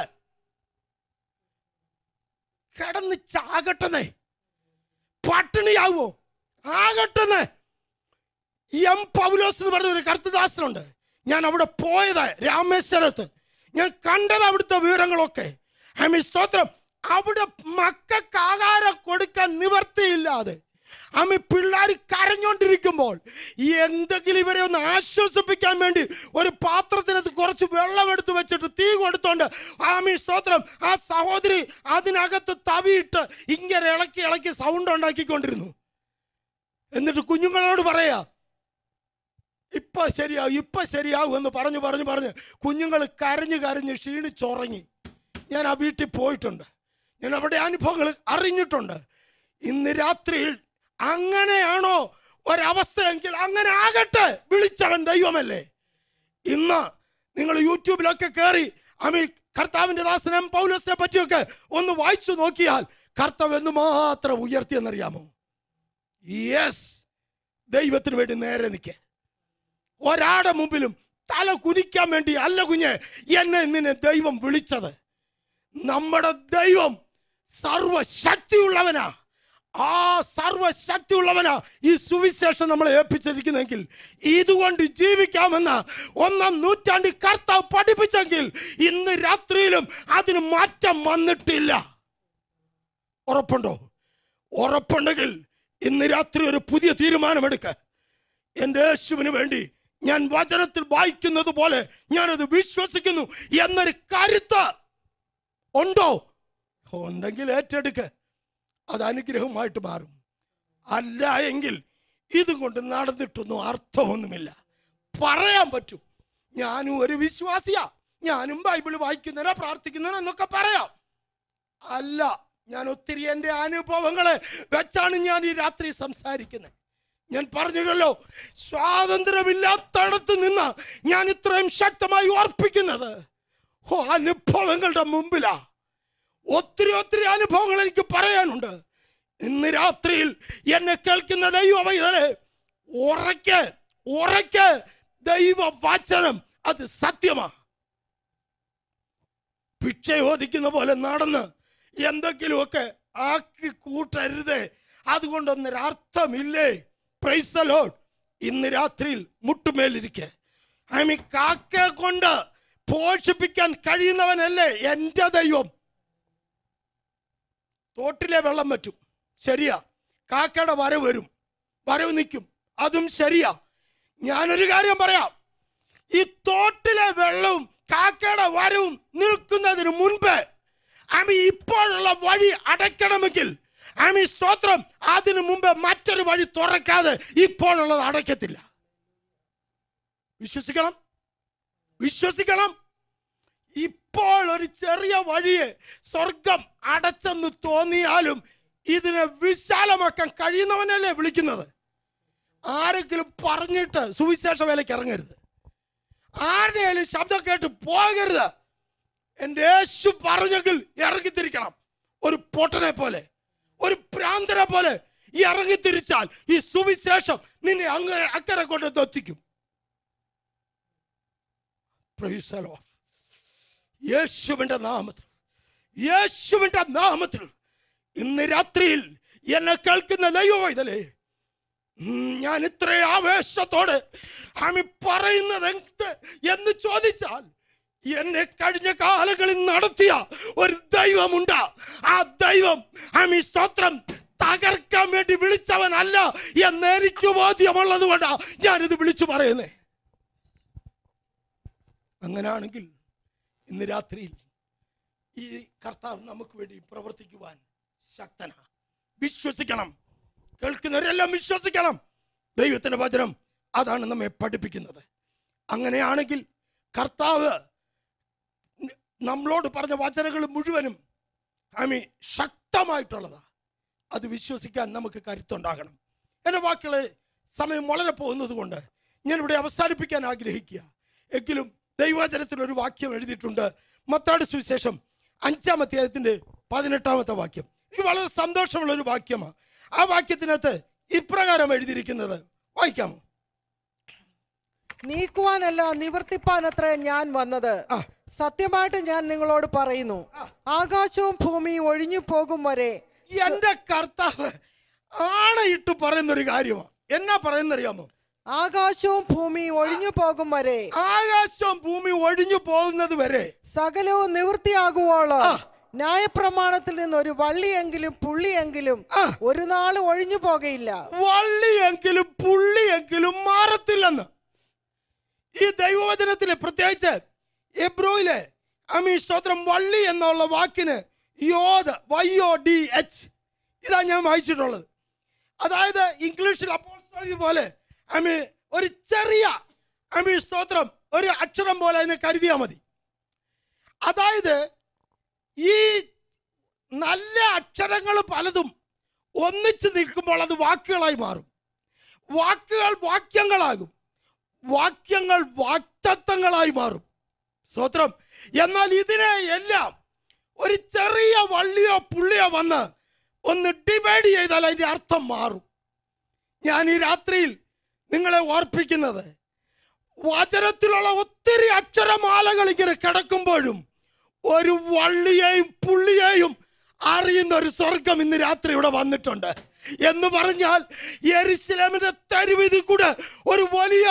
കിടന്ന് ചാകട്ടെന്നേ പട്ടിണിയാവോ ആകട്ടെന്നേ എം പൗലോസ് എന്ന് പറഞ്ഞ ഒരു കർത്തദാസനുണ്ട് ഞാൻ അവിടെ പോയത് രാമേശ്വരത്ത് ഞാൻ കണ്ടത് അവിടുത്തെ വിവരങ്ങളൊക്കെ ആമീൻ സ്തോത്രം അവിടെ മക്കൾക്ക് ആഹാരം കൊടുക്കാൻ നിവർത്തിയില്ലാതെ അമ്മ പിള്ളേർ കരഞ്ഞോണ്ടിരിക്കുമ്പോൾ എന്തെങ്കിലും ഇവരെ ഒന്ന് ആശ്വസിപ്പിക്കാൻ വേണ്ടി ഒരു പാത്രത്തിനകത്ത് കുറച്ച് വെള്ളം എടുത്ത് വെച്ചിട്ട് തീ കൊടുത്തോണ്ട് ആമീൻ സ്തോത്രം ആ സഹോദരി അതിനകത്ത് തവിയിട്ട് ഇങ്ങനെ ഇളക്കി ഇളക്കി സൗണ്ട് ഉണ്ടാക്കിക്കൊണ്ടിരുന്നു എന്നിട്ട് കുഞ്ഞുങ്ങളോട് പറയാ ഇപ്പൊ ശരിയാവും ഇപ്പൊ ശരിയാവും എന്ന് പറഞ്ഞു പറഞ്ഞു പറഞ്ഞ് കുഞ്ഞുങ്ങൾ കരഞ്ഞു കരഞ്ഞ് ക്ഷീണിച്ചുറങ്ങി ഞാൻ ആ വീട്ടിൽ പോയിട്ടുണ്ട് ഞാൻ അവിടെ അനുഭവങ്ങൾ അറിഞ്ഞിട്ടുണ്ട് ഇന്ന് രാത്രിയിൽ അങ്ങനെയാണോ ഒരവസ്ഥയെങ്കിൽ അങ്ങനെ ആകട്ടെ വിളിച്ചവൻ ദൈവമല്ലേ ഇന്ന് നിങ്ങൾ യൂട്യൂബിലൊക്കെ കയറി ആമീൻ കർത്താവിൻ്റെ ദാസൻ എം പൗലോസിനെ പറ്റിയൊക്കെ ഒന്ന് വായിച്ചു നോക്കിയാൽ കർത്താവ് എന്ന് മാത്രം ഉയർത്തിയെന്നറിയാമോ യെസ് ദൈവത്തിന് വേണ്ടി നേരെ നിൽക്കുക ഒരാടെ മുമ്പിലും തല കുനിക്കാൻ വേണ്ടി അല്ല കുഞ്ഞെ എന്നെ നിന്നെ ദൈവം വിളിച്ചത് നമ്മുടെ ദൈവം സർവശക്തിയുള്ളവനാ ആ സർവശക്തിയുള്ളവനാ ഈ സുവിശേഷം നമ്മളെ ഏൽപ്പിച്ചിരിക്കുന്നെങ്കിൽ ഇതുകൊണ്ട് ജീവിക്കാമെന്ന് ഒന്നാം നൂറ്റാണ്ടിൽ കർത്താവ് പഠിപ്പിച്ചെങ്കിൽ ഇന്ന് രാത്രിയിലും അതിന് മാറ്റം വന്നിട്ടില്ല ഉറപ്പുണ്ടോ ഉറപ്പുണ്ടെങ്കിൽ ഇന്ന് രാത്രി ഒരു പുതിയ തീരുമാനമെടുക്കുക എൻ്റെ യേശുവിന് വേണ്ടി ഞാൻ വചനത്തിൽ വായിക്കുന്നത് പോലെ ഞാനത് വിശ്വസിക്കുന്നു എന്നൊരു കരുത്ത് ഉണ്ടോ ഉണ്ടെങ്കിൽ ഏറ്റെടുക്കുക അത് അനുഗ്രഹമായിട്ട് മാറും അല്ല എങ്കിൽ ഇതുകൊണ്ട് നടന്നിട്ടൊന്നും അർത്ഥമൊന്നുമില്ല പറയാൻ പറ്റും ഞാനും ഒരു വിശ്വാസിയാ ഞാനും ബൈബിൾ വായിക്കുന്നതിനാ പ്രാർത്ഥിക്കുന്നതിനാ എന്നൊക്കെ പറയാം അല്ല ഞാൻ ഒത്തിരി എൻ്റെ അനുഭവങ്ങളെ വെച്ചാണ് ഞാൻ ഈ രാത്രി സംസാരിക്കുന്നത് ഞാൻ പറഞ്ഞിട്ടല്ലോ സ്വാതന്ത്ര്യമില്ലാത്തടത്ത് നിന്ന് ഞാൻ ഇത്രയും ശക്തമായി ഓർപ്പിക്കുന്നത് ഓ അനുഭവങ്ങളുടെ മുമ്പിലാ ഒത്തിരി ഒത്തിരി അനുഭവങ്ങൾ എനിക്ക് പറയാനുണ്ട് ഇന്ന് രാത്രിയിൽ എന്നെ കേൾക്കുന്ന ദൈവമൈതലെ ഉറക്കെ ഉറക്കെ ദൈവ വചനം അത് സത്യമാ ഭിക്ഷ ചോദിക്കുന്ന പോലെ നടന്ന് എന്തെങ്കിലുമൊക്കെ ആക്കി കൂട്ടരുത് അതുകൊണ്ടൊന്നൊരർത്ഥമില്ലേ പ്രൈസ് ദി ലോർഡ് ഇന്ന് രാത്രിയിൽ മുട്ടുമേലിരിക്കെ ആമി കാക്ക കൊണ്ട് പോഷിപ്പിക്കാൻ കഴിയുന്നവനല്ലേ എൻ്റെ ദൈവം തോട്ടിലെ വെള്ളം വറ്റും ശരിയാ കാക്കയുടെ വരവ് വരും വരവ് നിൽക്കും അതും ശരിയാ ഞാനൊരു കാര്യം പറയാം ഈ തോട്ടിലെ വെള്ളവും കാക്കയുടെ വരവും നിൽക്കുന്നതിന് മുൻപ് ആമി ഇപ്പോഴുള്ള വഴി അടയ്ക്കണമെങ്കിൽ ആമി സ്തോത്രം അതിനു മുമ്പ് മറ്റൊരു വഴി തുറക്കാതെ ഇപ്പോഴുള്ളത് അടയ്ക്കത്തില്ല വിശ്വസിക്കണം വിശ്വസിക്കണം ഇപ്പോൾ ഒരു ചെറിയ വഴിയെ സ്വർഗം അടച്ചെന്ന് തോന്നിയാലും ഇതിനെ വിശാലമാക്കാൻ കഴിയുന്നവനല്ലേ വിളിക്കുന്നത്. ആരെങ്കിലും പറഞ്ഞിട്ട് സുവിശേഷ വേലയ്ക്ക് ഇറങ്ങരുത്, ആരുടെയും ശബ്ദം കേട്ട് പോകരുത്. എൻ്റെ യേശു പറഞ്ഞെങ്കിൽ ഇറങ്ങിത്തിരിക്കണം. ഒരു പൊട്ടനെ പോലെ, ഒരു പ്രാന്തനെ പോലെ ഈ ഇറങ്ങിത്തിരിച്ചാൽ ഈ സുവിശേഷം നിന്നെ അങ്ങ് അക്കരെ കൊണ്ട് എത്തിക്കും. യേശുവിൻ്റെ നാമത്തിൽ, യേശുവിൻ്റെ നാമത്തിൽ ഇന്ന് രാത്രിയിൽ എന്നെ കേൾക്കുന്ന ദൈവമോ, ഇതല്ലേ ഞാൻ ഇത്രയും ആവേശത്തോടെ ആമി പറയുന്നത് എന്ത് എന്ന് ചോദിച്ചാൽ എന്നെ കഴിഞ്ഞ കാലങ്ങളിൽ നടത്തിയ ഒരു ദൈവമുണ്ട്. ആ ദൈവം ആമി സ്തോത്രം തകർക്കാൻ വേണ്ടി വിളിച്ചവനല്ല എന്ന് എനിക്ക് ബോധ്യമുള്ളത് കൊണ്ടാ ഞാനിത് വിളിച്ചു പറയുന്നേ. അങ്ങനാണെങ്കിൽ ഇന്ന് രാത്രിയിൽ ഈ കർത്താവ് നമുക്ക് വേണ്ടി പ്രവർത്തിക്കുവാൻ ശക്തനാ. വിശ്വസിക്കണം, കേൾക്കുന്നവരെല്ലാം വിശ്വസിക്കണം. ദൈവത്തിൻ്റെ വചനം അതാണ് നമ്മെ പഠിപ്പിക്കുന്നത്. അങ്ങനെയാണെങ്കിൽ കർത്താവ് നമ്മളോട് പറഞ്ഞ വചനങ്ങൾ മുഴുവനും ആമീൻ ശക്തമായിട്ടുള്ളതാണ്. അത് വിശ്വസിക്കാൻ നമുക്ക് കരുത്തുണ്ടാകണം. എൻ്റെ വാക്കുകൾ സമയം വളരെ പോകുന്നത് കൊണ്ട് ഞാനിവിടെ അവസാനിപ്പിക്കാൻ ആഗ്രഹിക്കുക. എങ്കിലും ദൈവവചനത്തിലൊരു വാക്യം എഴുതിയിട്ടുണ്ട്. മത്തായിയുടെ സുവിശേഷം അഞ്ചാം അധ്യായത്തിൻ്റെ പതിനെട്ടാമത്തെ വാക്യം. എനിക്ക് വളരെ സന്തോഷമുള്ളൊരു വാക്യമാണ്. ആ വാക്യത്തിനകത്ത് ഇപ്രകാരം എഴുതിയിരിക്കുന്നത് വായിക്കാമോ? നീക്കുവാനല്ല നിവർത്തിപ്പാനത്ര ഞാൻ വന്നത്. സത്യമായിട്ട് ഞാൻ നിങ്ങളോട് പറയുന്നു, ആകാശവും ഭൂമിയും ഒഴിഞ്ഞു പോകും വരെ. എന്റെ കർത്താവ് ആണയിട്ട് പറയുന്നൊരു കാര്യമാണ്. എന്നാ പറയുന്നറിയാമോ? ആകാശവും ഭൂമിയും ഒഴിഞ്ഞു പോകും വരെ, ആകാശവും ഭൂമിയും ഒഴിഞ്ഞു പോകുന്നത് വരെ സകലവും നിവൃത്തിയാകുവോളം ന്യായപ്രമാണത്തിൽ നിന്ന് ഒരു വള്ളിയെങ്കിലും പുള്ളിയെങ്കിലും ഒരു നാള് ഒഴിഞ്ഞു പോകയില്ല. വള്ളിയെങ്കിലും പുള്ളിയെങ്കിലും മാറത്തില്ലെന്ന് ഈ ദൈവവചനത്തിലെ, പ്രത്യേകിച്ച് എബ്രോയിലെ അമീ സ്തോത്രം വള്ളി എന്നുള്ള വാക്കിന് യോദ് വൈ ഒ ഡി എച്ച്, ഇതാ ഞാൻ വായിച്ചിട്ടുള്ളത്. അതായത് ഇംഗ്ലീഷിൽ അപ്പോസ്ട്രോഫി പോലെ അമീ ഒരു ചെറിയ അമീ സ്തോത്രം ഒരു അക്ഷരം പോലെ അതിനെ കരുതിയാൽ മതി. അതായത് ഈ നല്ല അക്ഷരങ്ങൾ പലതും ഒന്നിച്ച് നിൽക്കുമ്പോൾ അത് വാക്കുകളായി മാറും. വാക്കുകൾ വാക്യങ്ങളാകും, വാക്യങ്ങൾ വാക്തത്വങ്ങളായി മാറും. സ്തോത്രം. എന്നാൽ ഇതിനെ എല്ലാം ഒരു ചെറിയ വള്ളിയോ പുള്ളിയോ വന്ന് ഒന്ന് ഡിവൈഡ് ചെയ്താൽ അതിൻ്റെ അർത്ഥം മാറും. ഞാൻ ഈ രാത്രിയിൽ നിങ്ങളെ ഓർപ്പിക്കുന്നത്, വചനത്തിലുള്ള ഒത്തിരി അക്ഷരമാലകൾ ഇങ്ങനെ കിടക്കുമ്പോഴും ഒരു വള്ളിയെയും പുള്ളിയെയും അറിയുന്ന ഒരു സ്വർഗം ഇന്ന് രാത്രി ഇവിടെ വന്നിട്ടുണ്ട്. എന്ന് പറഞ്ഞാൽ യെരുശലേമിന്റെ തെരുവിധി കൂടെ ഒരു വലിയ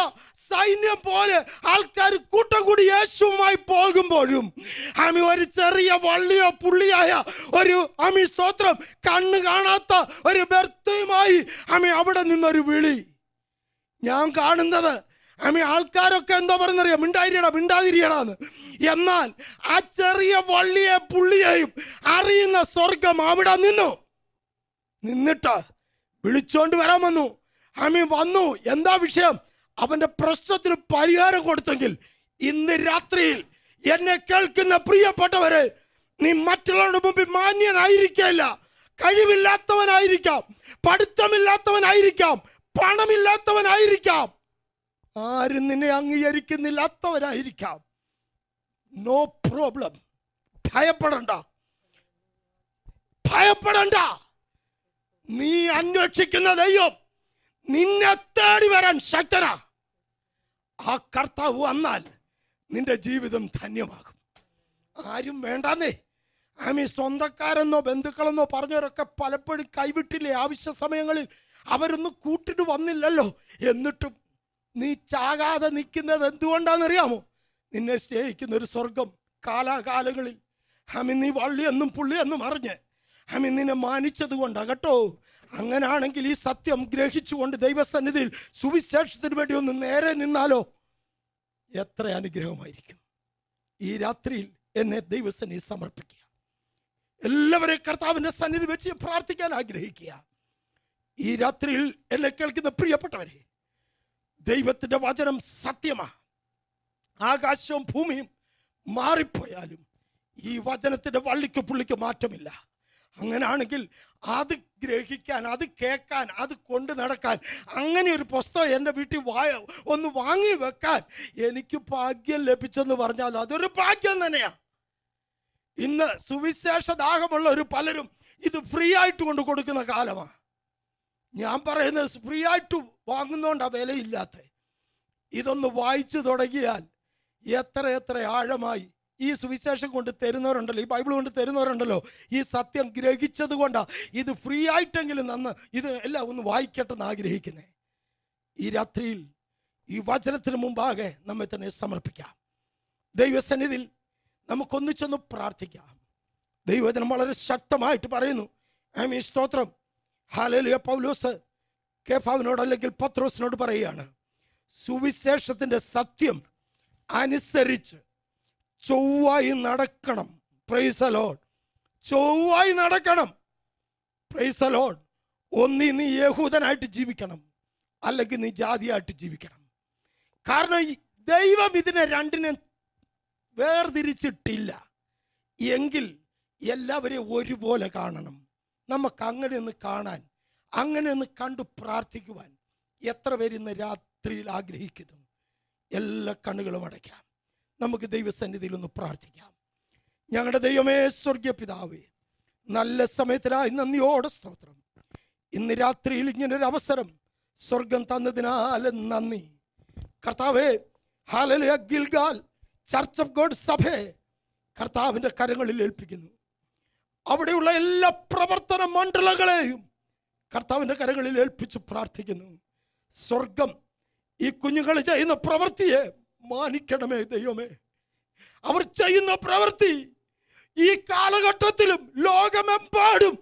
സൈന്യം പോലെ ആൾക്കാർ കൂട്ടം കൂടി യേശുവുമായി പോകുമ്പോഴും ആമി ഒരു ചെറിയ വള്ളിയോ പുള്ളിയായ ഒരു ആമി സ്തോത്രം കണ്ണ് കാണാത്ത ഒരു ബർത്തയുമായി ആമി അവിടെ നിന്നൊരു വിളി. ഞാൻ കാണുന്നത് ആമി ആൾക്കാരൊക്കെ എന്താ പറയുന്നറിയാം, മിണ്ടാതിരിയടാ മിണ്ടാതിരിയടാന്ന്. എന്നാൽ ആ ചെറിയ വള്ളിയെ പുള്ളിയെയും അറിയുന്ന സ്വർഗം അവിടെ നിന്നു നിന്നിട്ട് വിളിച്ചോണ്ട് വരാൻ വന്നു. ആമി വന്നു. എന്താ വിഷയം? അവൻ്റെ പ്രശ്നത്തിന് പരിഹാരം കൊടുത്തെങ്കിൽ ഇന്ന് രാത്രിയിൽ എന്നെ കേൾക്കുന്ന പ്രിയപ്പെട്ടവരെ, നീ മറ്റുള്ളവരുടെ മുമ്പിൽ മാന്യനായിരിക്കില്ല. കഴിവില്ലാത്തവനായിരിക്കാം, പഠിത്തമില്ലാത്തവനായിരിക്കാം, പണമില്ലാത്തവനായിരിക്കാം, ആരും നിന്നെ അംഗീകരിക്കുന്നില്ലാത്തവരായിരിക്കാം. No problem. ഭയപ്പെടണ്ട, ഭയപ്പെടണ്ട. നീ അന്വേഷിക്കുന്ന ദൈവം നിന്നെ തേടി വരാൻ ശക്തനാ. ആ കർത്താവ് വന്നാൽ നിന്റെ ജീവിതം ധന്യമാകും. ആരും വേണ്ടാന്നേ. ആമി സ്വന്തക്കാരെന്നോ ബന്ധുക്കളെന്നോ പറഞ്ഞവരൊക്കെ പലപ്പോഴും കൈവിട്ടില്ലേ? ആവശ്യ സമയങ്ങളിൽ അവരൊന്നും കൂട്ടിട്ട് വന്നില്ലല്ലോ. എന്നിട്ടും നീ ചാകാതെ നിൽക്കുന്നത് എന്തുകൊണ്ടാണെന്നറിയാമോ? നിന്നെ സ്നേഹിക്കുന്ന ഒരു സ്വർഗം കാലാകാലങ്ങളിൽ ആമി നീ വള്ളിയെന്നും പുള്ളിയെന്നും അറിഞ്ഞ് ആമി നിന്നെ മാനിച്ചത് കൊണ്ടാണ് കേട്ടോ. അങ്ങനാണെങ്കിൽ ഈ സത്യം ഗ്രഹിച്ചുകൊണ്ട് ദൈവസന്നിധിയിൽ സുവിശേഷത്തിന് വേണ്ടി ഒന്ന് നേരെ നിന്നാലോ, എത്ര അനുഗ്രഹമായിരിക്കും. ഈ രാത്രിയിൽ എന്നെ ദൈവസന്നിധി സമർപ്പിക്കുക. എല്ലാവരെയും കർത്താവിൻ്റെ സന്നിധി വെച്ച് പ്രാർത്ഥിക്കാൻ ആഗ്രഹിക്കുക. ഈ രാത്രിയിൽ എന്നെ കേൾക്കുന്ന പ്രിയപ്പെട്ടവരെ, ദൈവത്തിൻ്റെ വചനം സത്യമാണ്. ആകാശവും ഭൂമിയും മാറിപ്പോയാലും ഈ വചനത്തിൻ്റെ വള്ളിക്ക് പുള്ളിക്ക് മാറ്റമില്ല. അങ്ങനാണെങ്കിൽ അത് ഗ്രഹിക്കാൻ, അത് കേൾക്കാൻ, അത് കൊണ്ടു നടക്കാൻ, അങ്ങനെ ഒരു പുസ്തകം എൻ്റെ വീട്ടിൽ വായ ഒന്ന് വാങ്ങി വെക്കാൻ എനിക്ക് ഭാഗ്യം ലഭിച്ചെന്ന് പറഞ്ഞാൽ അതൊരു ഭാഗ്യം തന്നെയാണ്. ഇന്ന് സുവിശേഷ ദാഹമുള്ള ഒരു പലരും ഇത് ഫ്രീ ആയിട്ട് കൊണ്ട് കൊടുക്കുന്ന കാലമാണ്. ഞാൻ പറയുന്നത് ഫ്രീ ആയിട്ട് വാങ്ങുന്നതുകൊണ്ട് ആ വിലയില്ലാത്ത ഇതൊന്ന് വായിച്ചു തുടങ്ങിയാൽ എത്ര എത്ര ആഴമായി ഈ സുവിശേഷം കൊണ്ട് തരുന്നവരുണ്ടല്ലോ, ഈ ബൈബിൾ കൊണ്ട് തരുന്നവരുണ്ടല്ലോ, ഈ സത്യം ഗ്രഹിച്ചത് കൊണ്ടാണ് ഇത് ഫ്രീ ആയിട്ടെങ്കിലും നന്ന് ഇത് എല്ലാം ഒന്ന് വായിക്കട്ടെ എന്ന് ആഗ്രഹിക്കുന്നത്. ഈ രാത്രിയിൽ ഈ വചനത്തിന് മുമ്പാകെ നമ്മെ തന്നെ സമർപ്പിക്കാം. ദൈവസന്നിധിയിൽ നമുക്കൊന്നിച്ചൊന്ന് പ്രാർത്ഥിക്കാം. ദൈവവചനം വളരെ ശക്തമായിട്ട് പറയുന്നു. ആമേൻ, സ്തോത്രം, ഹല്ലേലൂയ. പൗലോസ് കേഫാവിനോട് അല്ലെങ്കിൽ പത്രോസിനോട് പറയുകയാണ്, സുവിശേഷത്തിൻ്റെ സത്യം അനുസരിച്ച് ചൊവ്വായി നടക്കണം. Praise the Lord. ചൊവ്വായി നടക്കണം. Praise the Lord. ഒന്നീ നീ യഹൂദനായിട്ട് ജീവിക്കണം, അല്ലെങ്കിൽ നീ ജാതിയായിട്ട് ജീവിക്കണം. കാരണം ദൈവം ഇതിനെ രണ്ടിനെ വേർതിരിച്ചിട്ടില്ല. എങ്കിൽ എല്ലാവരെയും ഒരുപോലെ കാണണം. നമുക്ക് അങ്ങനെ ഒന്ന് കാണാൻ, അങ്ങനെ ഒന്ന് കണ്ടു പ്രാർത്ഥിക്കുവാൻ എത്ര പേര് ഇന്ന് രാത്രിയിൽ ആഗ്രഹിക്കുന്നു? എല്ലാ കണ്ണുകളും അടയ്ക്കാം. നമുക്ക് ദൈവസന്നിധിയിൽ ഒന്ന് പ്രാർത്ഥിക്കാം. ഞങ്ങളുടെ ദൈവമേ, സ്വർഗീയ പിതാവേ, നല്ല സമയത്തിനായി നന്ദിയോടെ സ്തോത്രം. ഇന്ന് രാത്രിയിൽ ഇങ്ങനൊരവസരം സ്വർഗം തന്നതിനാൽ നന്ദി കർത്താവേ. ഹല്ലേലൂയ. ഗിൽഗാൽ ചർച്ച് ഓഫ് ഗോഡ് സഭയെ കർത്താവിൻ്റെ കരങ്ങളിൽ ഏൽപ്പിക്കുന്നു. അവിടെയുള്ള എല്ലാ പ്രവർത്തന മണ്ഡലങ്ങളെയും കർത്താവിൻ്റെ കരങ്ങളിൽ ഏൽപ്പിച്ച് പ്രാർത്ഥിക്കുന്നു. സ്വർഗം ഈ കുഞ്ഞുങ്ങൾ ചെയ്യുന്ന പ്രവൃത്തിയെ മാനിക്കണമേ ദൈവമേ. അവർ ചെയ്യുന്ന പ്രവൃത്തി ഈ കാലഘട്ടത്തിലും ലോകമെമ്പാടും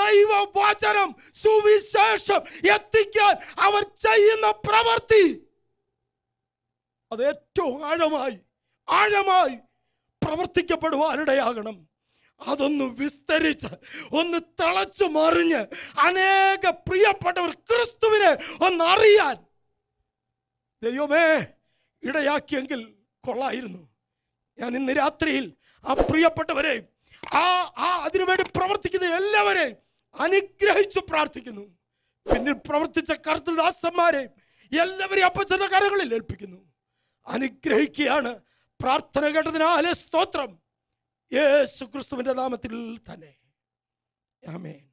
ദൈവ വചനം സുവിശേഷം എത്തിക്കാൻ അവർ ചെയ്യുന്ന പ്രവൃത്തി അത് ഏറ്റവും ആഴമായി ആഴമായി പ്രവർത്തിക്കപ്പെടുവാനിടയാകണം. അതൊന്ന് വിസ്തരിച്ച് ഒന്ന് തളച്ചു മറിഞ്ഞ് അനേക പ്രിയപ്പെട്ടവർ ക്രിസ്തുവിനെ ഒന്നറിയാൻ ദൈവമേ ഇടയാക്കിയെങ്കിൽ കൊള്ളായിരുന്നു. ഞാൻ ഇന്ന് രാത്രിയിൽ ആ പ്രിയപ്പെട്ടവരെയും ആ ആ അതിനുവേണ്ടി പ്രവർത്തിക്കുന്ന എല്ലാവരെയും അനുഗ്രഹിച്ചു പ്രാർത്ഥിക്കുന്നു. പിന്നിൽ പ്രവർത്തിച്ച കർത്തൃദാസന്മാരെയും എല്ലാവരെയും അപ്പച്ചൻ്റെ കരങ്ങളിൽ ഏൽപ്പിക്കുന്നു. അനുഗ്രഹിക്കുകയാണ്. പ്രാർത്ഥന കേട്ടതിനാലെ സ്തോത്രം. യേശു ക്രിസ്തുവിൻ്റെ നാമത്തിൽ തന്നെ. ആമേൻ.